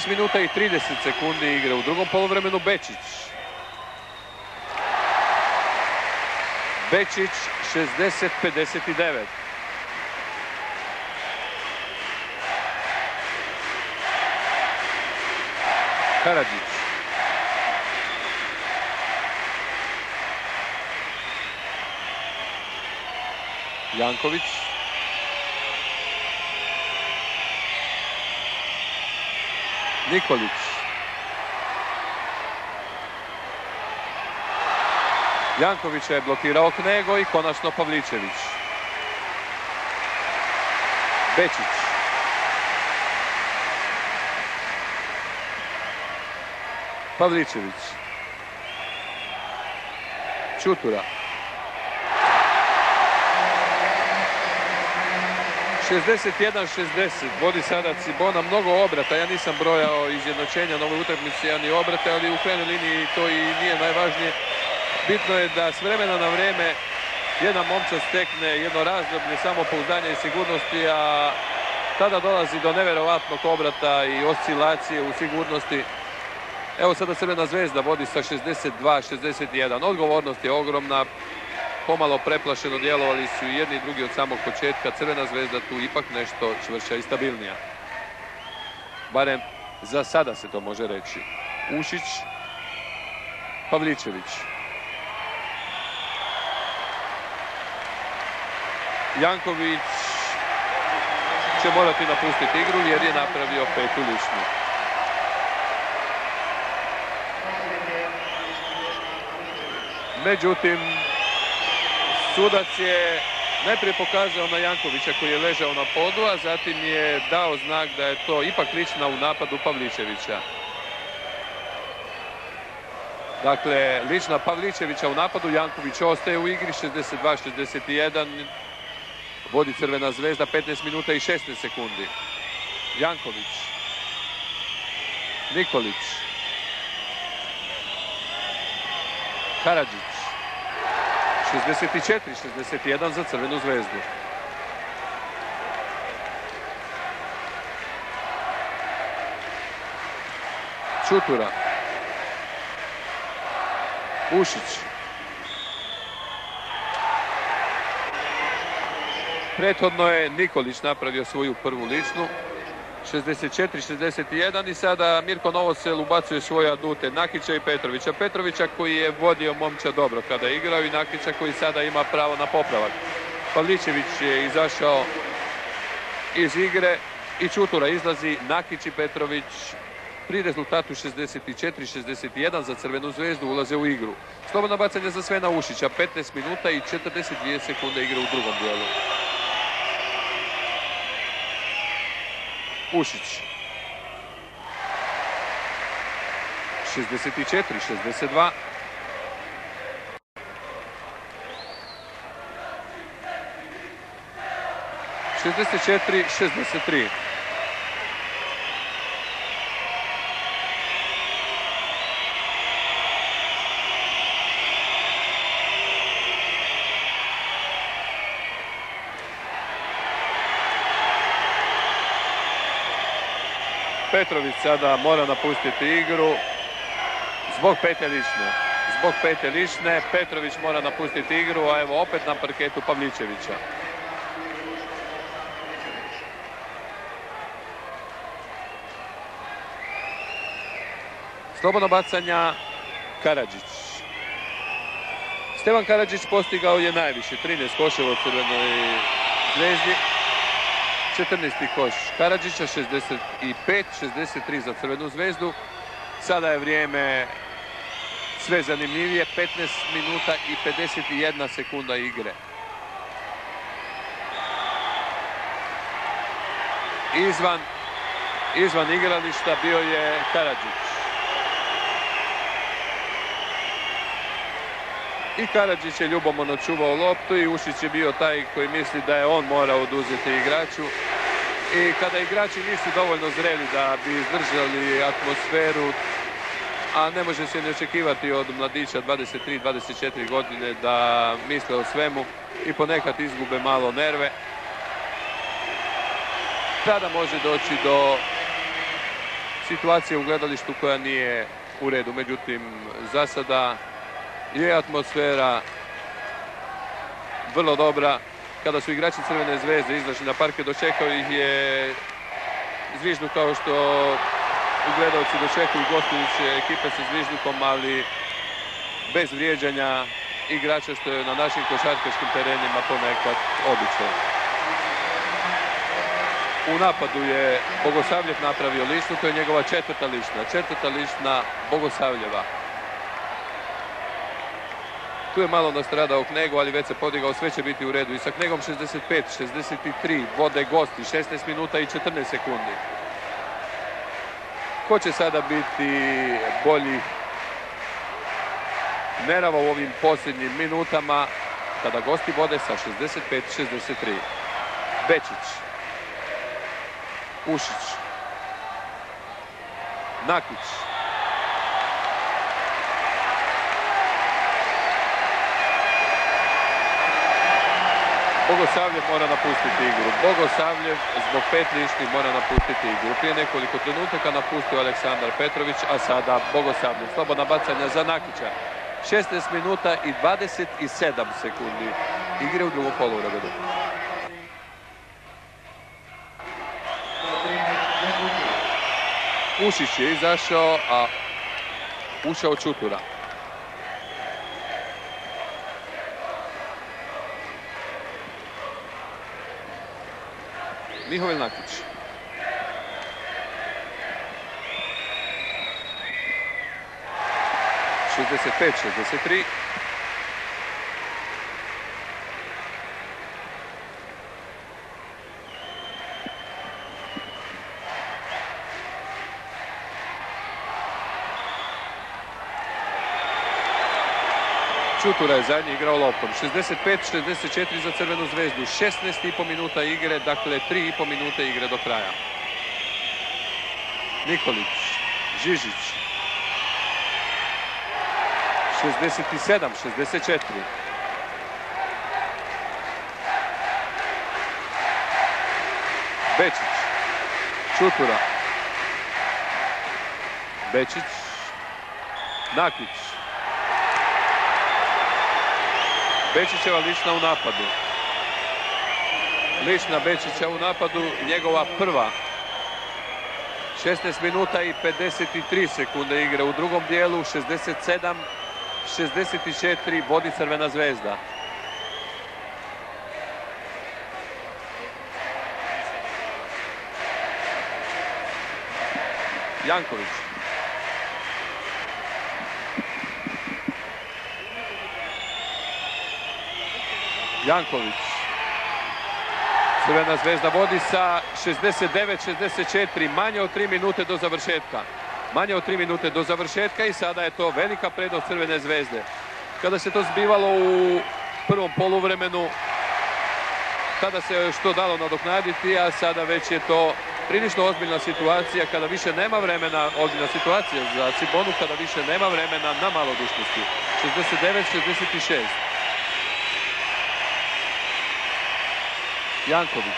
Minuta i 30 sekundi igre u drugom polovremenu. Bečić, 60-59. Karadžić, Janković, Nikolić, Jankovića je blokirao Knego i konačno Pavličević. Bečić, Pavličević, Čutura, 61-60, vodi sada Cibona. Mnogo obrata, ja nisam brojao izjednačenja na ovoj utakmici, ja ni obrate, ali u krajnjoj liniji to i nije najvažnije. Bitno je da s vremena na vreme jedna momčad stekne jedno razdoblje samopouzdanja i sigurnosti, a Tada dolazi do neverovatnog obrata i oscilacije u sigurnosti. Evo sada Crvena zvezda vodi sa 62-61. Odgovornost je ogromna. Pomalo preplašeno djelovali su i jedni i drugi od samog početka. Crvena zvezda tu ipak nešto čvršća i stabilnija. Barem za sada se to može reći. Ušić, Pavličević. Janković će morati napustiti igru jer je napravio petu ličnu. Međutim, sudac je najprije pokazao na Jankovića koji je ležao na podu, a zatim je dao znak da je to ipak lična u napadu Pavličevića. Dakle, lična Pavličevića u napadu, Janković ostaje u igri, 62-61, vodi Crvena zvezda 15 minuta i 16 sekundi. Janković, Nikolić, Karadžić, 64-61 za Crvenu zvezdu. Čutura, Ušić, prethodno je Nikolić napravio svoju prvu ličnu, 64-61, i sada Mirko Novosel ubacuje svoje adute, Nakića i Petrovića. Petrovića koji je vodio momča dobro kada je igrao i Nakića koji sada ima pravo na popravak. Pavličević je izašao iz igre i Čutura izlazi, Nakić i Petrović pri rezultatu 64-61 za Crvenu zvezdu ulaze u igru. Slobodno bacanje za Svena Ušića, 15 minuta i 42 sekunde igre u drugom dijelu. Ušić, 64-62. Petrović sada mora napustiti igru zbog pete lične. Zbog pete lične Petrović mora napustiti igru, a evo opet na parketu Pavličevića. Slobodno bacanja Karadžić. Stevan Karadžić postigao je najviše, 13 koševa u Crvenoj zvezdi. 14. koš Karadžića, 65-63 za Crvenu zvezdu. Sada je vrijeme sve zanimljivije, 15 minuta i 51 sekunda igre. Izvan igrališta bio je Karadžić. I Karadžić je ljubomorno čuvao loptu i Ušić je bio taj koji misli da je on mora oduzeti igraču. I kada igrači nisu dovoljno zreli da bi izdržali atmosferu, a ne može se ni očekivati od mladića 23-24 godine da misle o svemu i ponekad izgube malo nerve, tada može doći do situacije u gledalištu koja nije u redu. Međutim, za sada je atmosfera vrlo dobra. Kada su igrači Crvene zvezde izašli na parket, dočekao ih je zvižduk, kao što gledaoci dočekuju gostujuće ekipe sa zviždukom, ali bez vrijeđanja igrača, što je na našim košarkaškim terenima ponekad običaj. U napadu je Bogosavljev napravio ličnu, to je njegova četvrta lična. Četvrta lična Bogosavljeva. Tu je malo nastradao Knego, ali već se podigao, sve će biti u redu. I sa Knegom 65-63 vode gosti, 16 minuta i 14 sekundi. Ko će sada biti bolji nerava u ovim posljednjim minutama kada gosti vode sa 65-63? Bečić, Ušić, Nakić, Bogosavljev mora napustiti igru. Bogosavljev zbog 5 lišnih mora napustiti igru. Prije nekoliko trenutaka napustio Aleksandar Petrović, a sada Bogosavljev. Slobodna bacanja za Nakića. 16 minuta i 27 sekundi igre u drugom poluvremenu. Ušić je izašao, a ušao Čutura. Mihovil Nakić. (65-63) Čutura je zadnji igrao loptom. 65-64 za Crvenu zvezdu. 16,5 minuta igre, dakle 3,5 minute igre do kraja. Nikolić, Žižić. 67-64. Bečić. Čutura. Bečić. Nakić. Bečićeva lična u napadu. Lična Bečića u napadu, njegova prva. 16 minuta i 53 sekunde igre u drugom dijelu. 67-64 vodi Crvena zvezda. Janković. Janković. Crvena zvezda vodi sa 69-64, manje od 3 minute do završetka. Manje od 3 minute do završetka i sada je to velika prednost Crvene zvezde. Kada se to zbivalo u prvom poluvremenu, tada se još to dalo nadoknaditi, a sada već je to prilično ozbiljna situacija kada više nema vremena, ozbiljna situacija za Cibonu kada više nema vremena na malodušnosti. 69-66. Janković.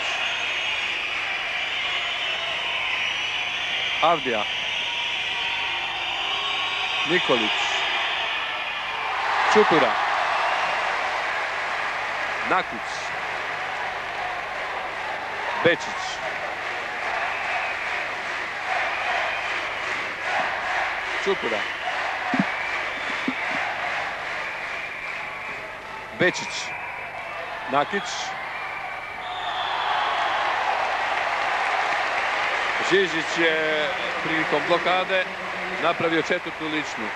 Avdija. Nikolić. Čutura. Nakić. Bečić. Čutura. Bečić. Nakić. Žižić je prilikom blokade napravio četvrtu ličnu.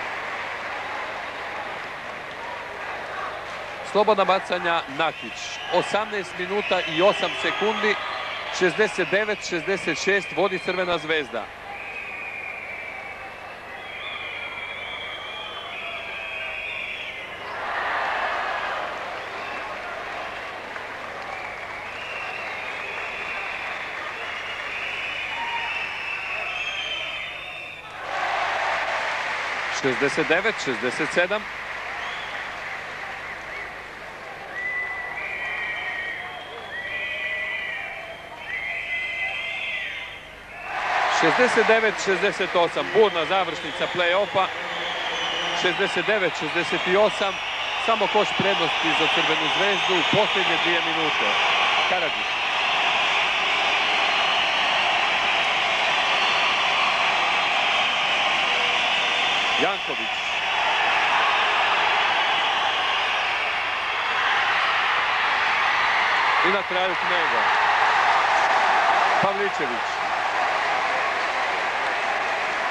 Slobodna bacanja Nakić. 18 minuta i 8 sekundi. 69-66 vodi Crvena zvezda. (69-67) (69-68) Burna završnica play-offa. 69-68 samo koš prednosti za Crvenu zvezdu u posljednje 2 minute. Karadžić. Janković. I na kraju Knego. Pavličević.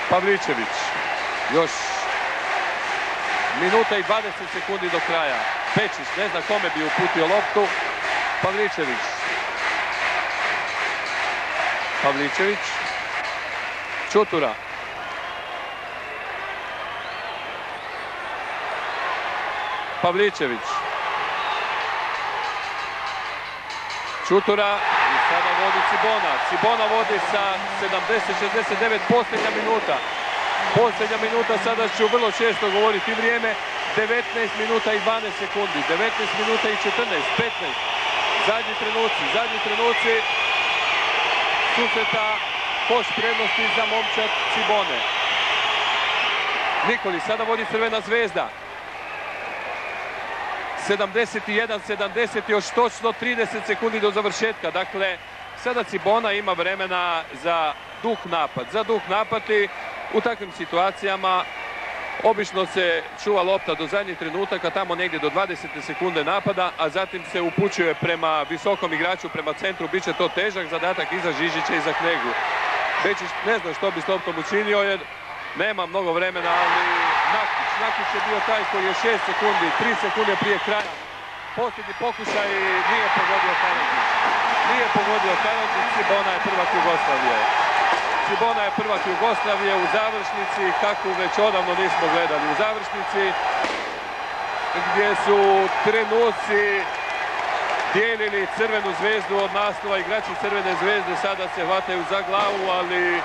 Pavličević. Još minuta i 20 sekundi do kraja. Pečić ne zna kome bi uputio loptu. Pavličević. Pavličević. Čutura. Pavličević. Čutura i sada vodi Cibona. Cibona vodi sa 70-69 posljednja minuta. Posljednja minuta, sada ću vrlo često govoriti vrijeme. 19 minuta i 12 sekundi. 19 minuta i 14, 15, Zadnji trenuci susreta, koš prednosti za momčad Cibone. Nikolić sada vodi Crvena zvezda. 71-70, još točno 30 sekundi do završetka. Dakle, sada Cibona ima vremena za dug napad. Za dug napad i u takvim situacijama obično se čuva lopta do zadnjih trenutaka, tamo negdje do 20 sekunde napada, a zatim se upućuje prema visokom igraču, prema centru. Biće to težak zadatak i za Žižića i za Knegu. Bečić ne zna što bi s loptom učinio jer nema mnogo vremena, ali Nakić je bio taj koji je 6 sekundi, 3 sekunde prije kraja. Posljednji pokušaj nije pogodio Karadžić. Cibona je prvak Jugoslavije. U završnici, kakvu već odavno nismo gledali. U završnici gdje su trenuci dijelili Crvenu zvezdu od naslova. Igrači Crvene zvezde sada se hvataju za glavu, ali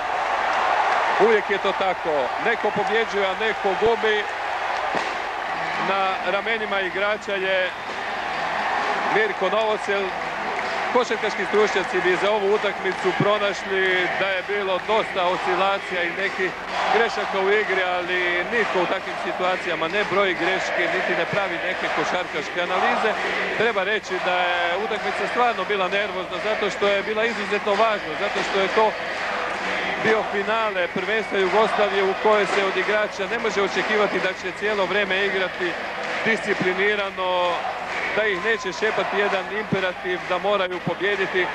uvijek je to tako. Neko pobjeđuje, a neko gubi. Na ramenima igrača je Mirko Novosel. Košarkaški stručnjaci bi za ovu utakmicu pronašli da je bilo dosta oscilacija i nekih grešaka u igri, ali nitko u takvim situacijama ne broji greške, niti ne pravi neke košarkaške analize. Treba reći da je utakmica stvarno bila nervozna, zato što je bila izuzetno važna, zato što je to bio finale prvenstva Jugoslavije u kojoj se od igrača ne može očekivati da će cijelo vrijeme igrati disciplinirano, da ih neće šepati jedan imperativ da moraju pobjediti.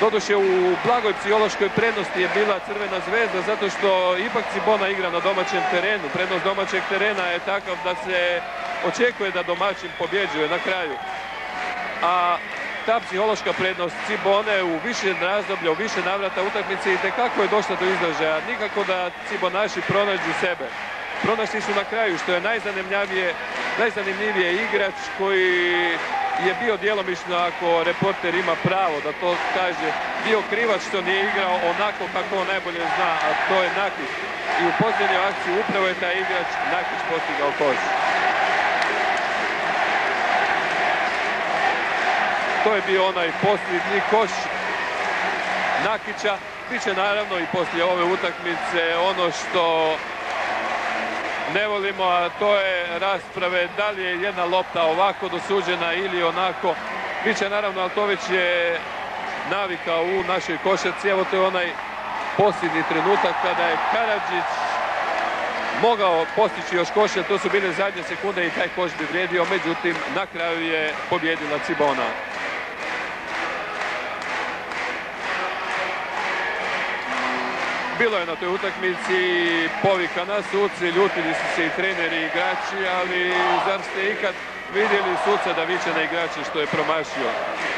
Doduše, u blagoj psihološkoj prednosti je bila Crvena zvezda, zato što ipak Cibona igra na domaćem terenu. Prednost domaćeg terena je takav da se očekuje da domaćin pobjeđuje na kraju. A ta psihološka prednost Cibone u više razdoblja, u više navrata utakmice itekako je došla do izražaja. Nikako da Cibonaši pronađu sebe. Pronašli su na kraju, što je najzanimljivije, igrač koji je bio djelomično, ako reporter ima pravo da to kaže, bio krivač što nije igrao onako kako on najbolje zna, a to je Nakić. I u posljednjoj akciji upravo je taj igrač Nakić postigao koš. To je bio onaj posljednji koš Nakića. Biće naravno i poslije ove utakmice ono što ne volimo, a to je rasprave da li je jedna lopta ovako dosuđena ili onako. Biće naravno, ali to već je navika u našoj košarci. Evo, to je onaj posljednji trenutak kada je Karadžić mogao postići još koša. To su bile zadnje sekunde i taj koš bi vrijedio, međutim na kraju je pobjedila Cibona. Bilo je na toj utakmici povika na suci, ljutili su se i treneri i igrači, ali zar ste ikad vidjeli suca da viče na igrače što je promašio?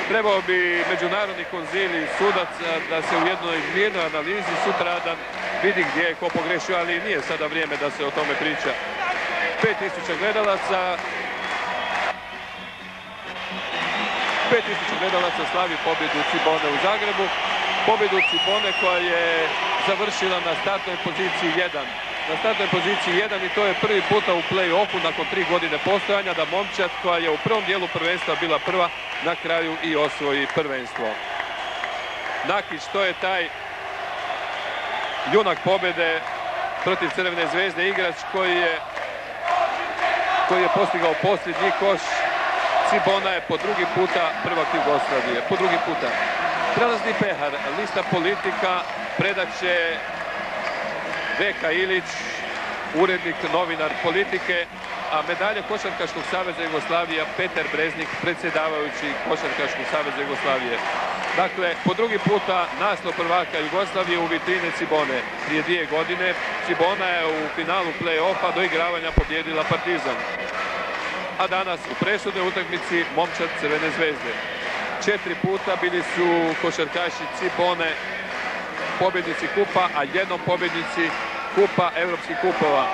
Trebao bi međunarodni konzilij sudaca da se u jednoj mirnoj analizi sutradan vidi gdje je ko pogrešio, ali nije sada vrijeme da se o tome priča. 5000 gledalaca. 5000 gledalaca slavi pobjedu Cibone u Zagrebu. Pobjedu Cibone koja je završila na startnoj poziciji 1. Na startnoj poziciji 1 i to je prvi puta u play-offu nakon 3 godine postojanja da momčad koja je u prvom dijelu prvenstva bila prva na kraju i osvoji prvenstvo. Nakić, to je taj junak pobjede protiv Crvene zvezde, igrač koji je postigao posljednji koš. Cibona je po drugi puta prvak Jugoslavije. Po drugi puta. Prelazni pehar, lista politika, predat će Veka Ilić, urednik, novinar politike, a medalje Košarkaškog saveza Jugoslavije Petar Breznik, predsjedavajući Košarkaškog saveza Jugoslavije. Dakle, po drugi puta naslov prvaka Jugoslavije u vitrini Cibone. Prije 2 godine Cibona je u finalu play-offa do igravanja pobjedila Partizan. A danas u presudnoj utakmici momčad Crvene zvezde. 4 puta bili su košarkaši Cibone pobjednici kupa, a jednom pobjednici kupa evropskih kupova.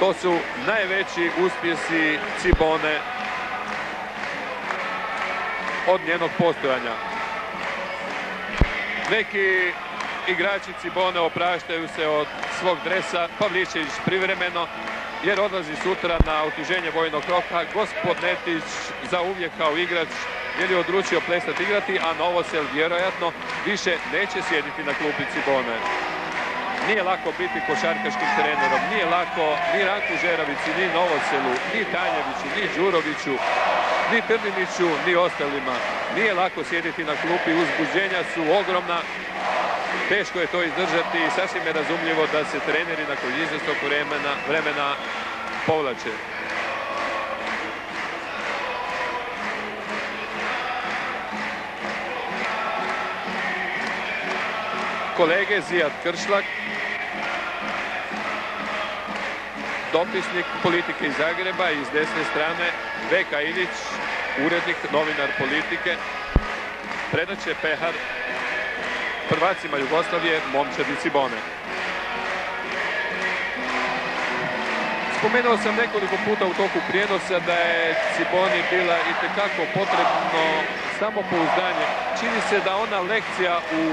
To su najveći uspjesi Cibone od njenog postojanja. Neki igrači Cibone opraštaju se od svog dresa. Pavličević privremeno, jer odlazi sutra na odsluženje vojnog roka. Gospod Netić zauvijek kao igrač jer je odlučio prestati igrati, a Novosel vjerojatno više neće sjediti na klupi Cibone. Nije lako biti košarkaškim trenerom, nije lako ni Ranku Žeravici, ni Novoselu, ni Tanjeviću, ni Đuroviću, ni Trdiniću, ni ostalima. Nije lako sjediti na klupi, uzbuđenja su ogromna, teško je to izdržati i sasvim je razumljivo da se treneri nakon izvjesnog vremena povlače. Kolege Zijad Kršlak, dopisnik politike iz Zagreba, i s desne strane Veka Ilić, urednik, novinar politike. Predaće pehar prvacima Jugoslavije, momčadi Cibone. Spomenuo sam nekoliko puta u toku prijenosa da je Ciboni bila itekako potrebno samopouzdanje. Čini se da ona lekcija u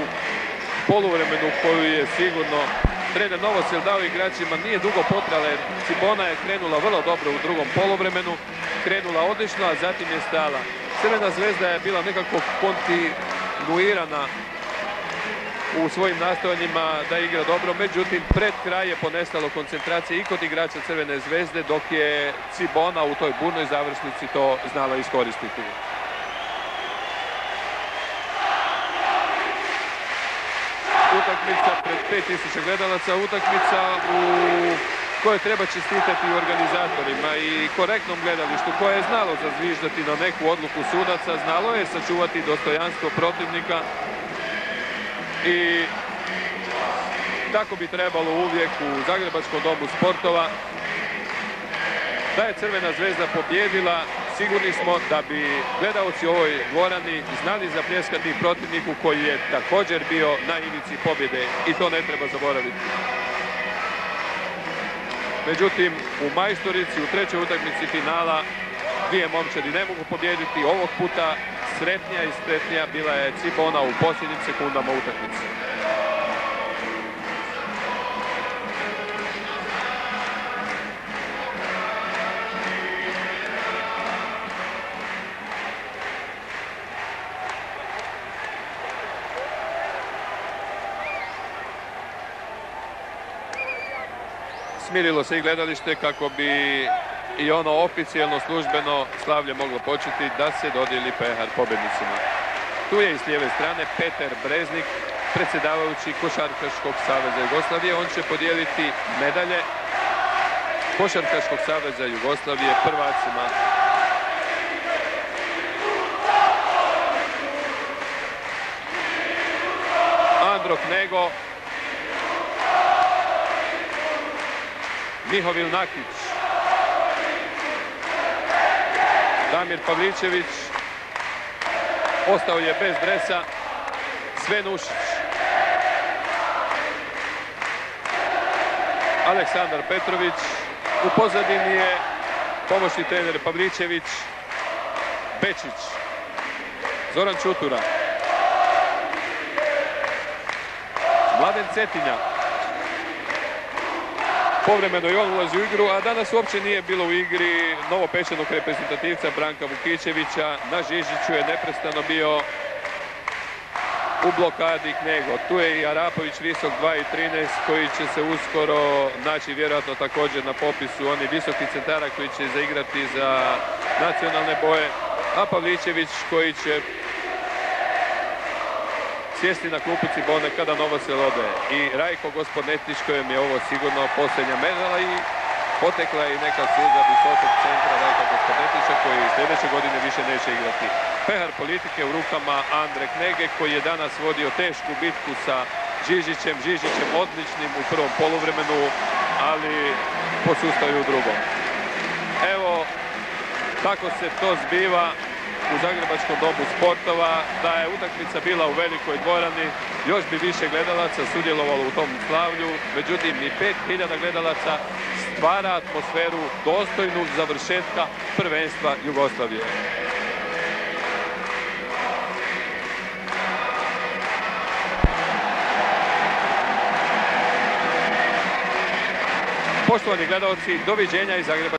poluvremenu koju je sigurno trener Novosel dao igračima nije dugo potrala. Cibona je krenula vrlo dobro u drugom poluvremenu, krenula odlično, a zatim je stala. Crvena zvezda je bila nekako kontinuirana u svojim nastojanjima da igra dobro, međutim pred kraj je ponestalo koncentracije i kod igrača Crvene zvezde, dok je Cibona u toj burnoj završnici to znala iskoristiti. Utakmica pred 5000 gledalaca, utakmica u kojoj treba čestitati organizatorima i korektnom gledalištu koje je znalo zazviždati na neku odluku sudaca, znalo je sačuvati dostojanstvo protivnika i tako bi trebalo uvijek u Zagrebačkom domu sportova. Da je Crvena zvezda pobjedila, sigurni smo da bi gledaoci u ovoj dvorani znali zapljeskati protivniku koji je također bio na ivici pobjede i to ne treba zaboraviti. Međutim, u Majstorici, u trećoj utakmici finala, dvije momčadi ne mogu pobjediti. Ovog puta sretnija i sretnija bila je Cibona u posljednjim sekundama utakmice. Smirilo se i gledalište kako bi i ono oficijelno službeno slavlje moglo početi da se dodijeli pehar pobjednicima. Tu je i s lijeve strane Peter Breznik, predsjedavajući Košarkaškog saveza Jugoslavije. On će podijeliti medalje Košarkaškog saveza Jugoslavije prvacima. Andro Knego, Mihovil Nakić, Damir Pavličević, ostao je bez dresa, Sven Ušić, Aleksandar Petrović, u pozadini je pomoćni trener Pavličević, Bečić, Zoran Čutura, Mladen Cetinja. Povremeno i on ulazi u igru, a danas uopće nije bilo u igri novopečenog reprezentativca Branka Vukićevića. Na Žižiću je neprestano bio u blokadi Knego. Tu je i Arapović, visok 2,13, koji će se uskoro naći vjerojatno također na popisu onih visokih centara koji će zaigrati za nacionalne boje. A Pavličević koji će sjesti na klupu Cibone kada Novosel ode. I Rajko Gospodnetić kojem je ovo sigurno posljednja medala i potekla je i neka suza visokog centra Rajka Gospodnetića koji sljedeće godine više neće igrati. Pehar politike u rukama Andre Knege koji je danas vodio tešku bitku sa Žižićem. Žižićem odličnim u prvom poluvremenu, ali posustaju u drugom. Evo, tako se to zbiva u Zagrebačkom domu sportova. Da je utakmica bila u velikoj dvorani, još bi više gledalaca sudjelovalo u tom slavlju, međutim i 5000 gledalaca stvara atmosferu dostojnu završetka prvenstva Jugoslavije. Poštovani gledalci, doviđenja iz Zagreba.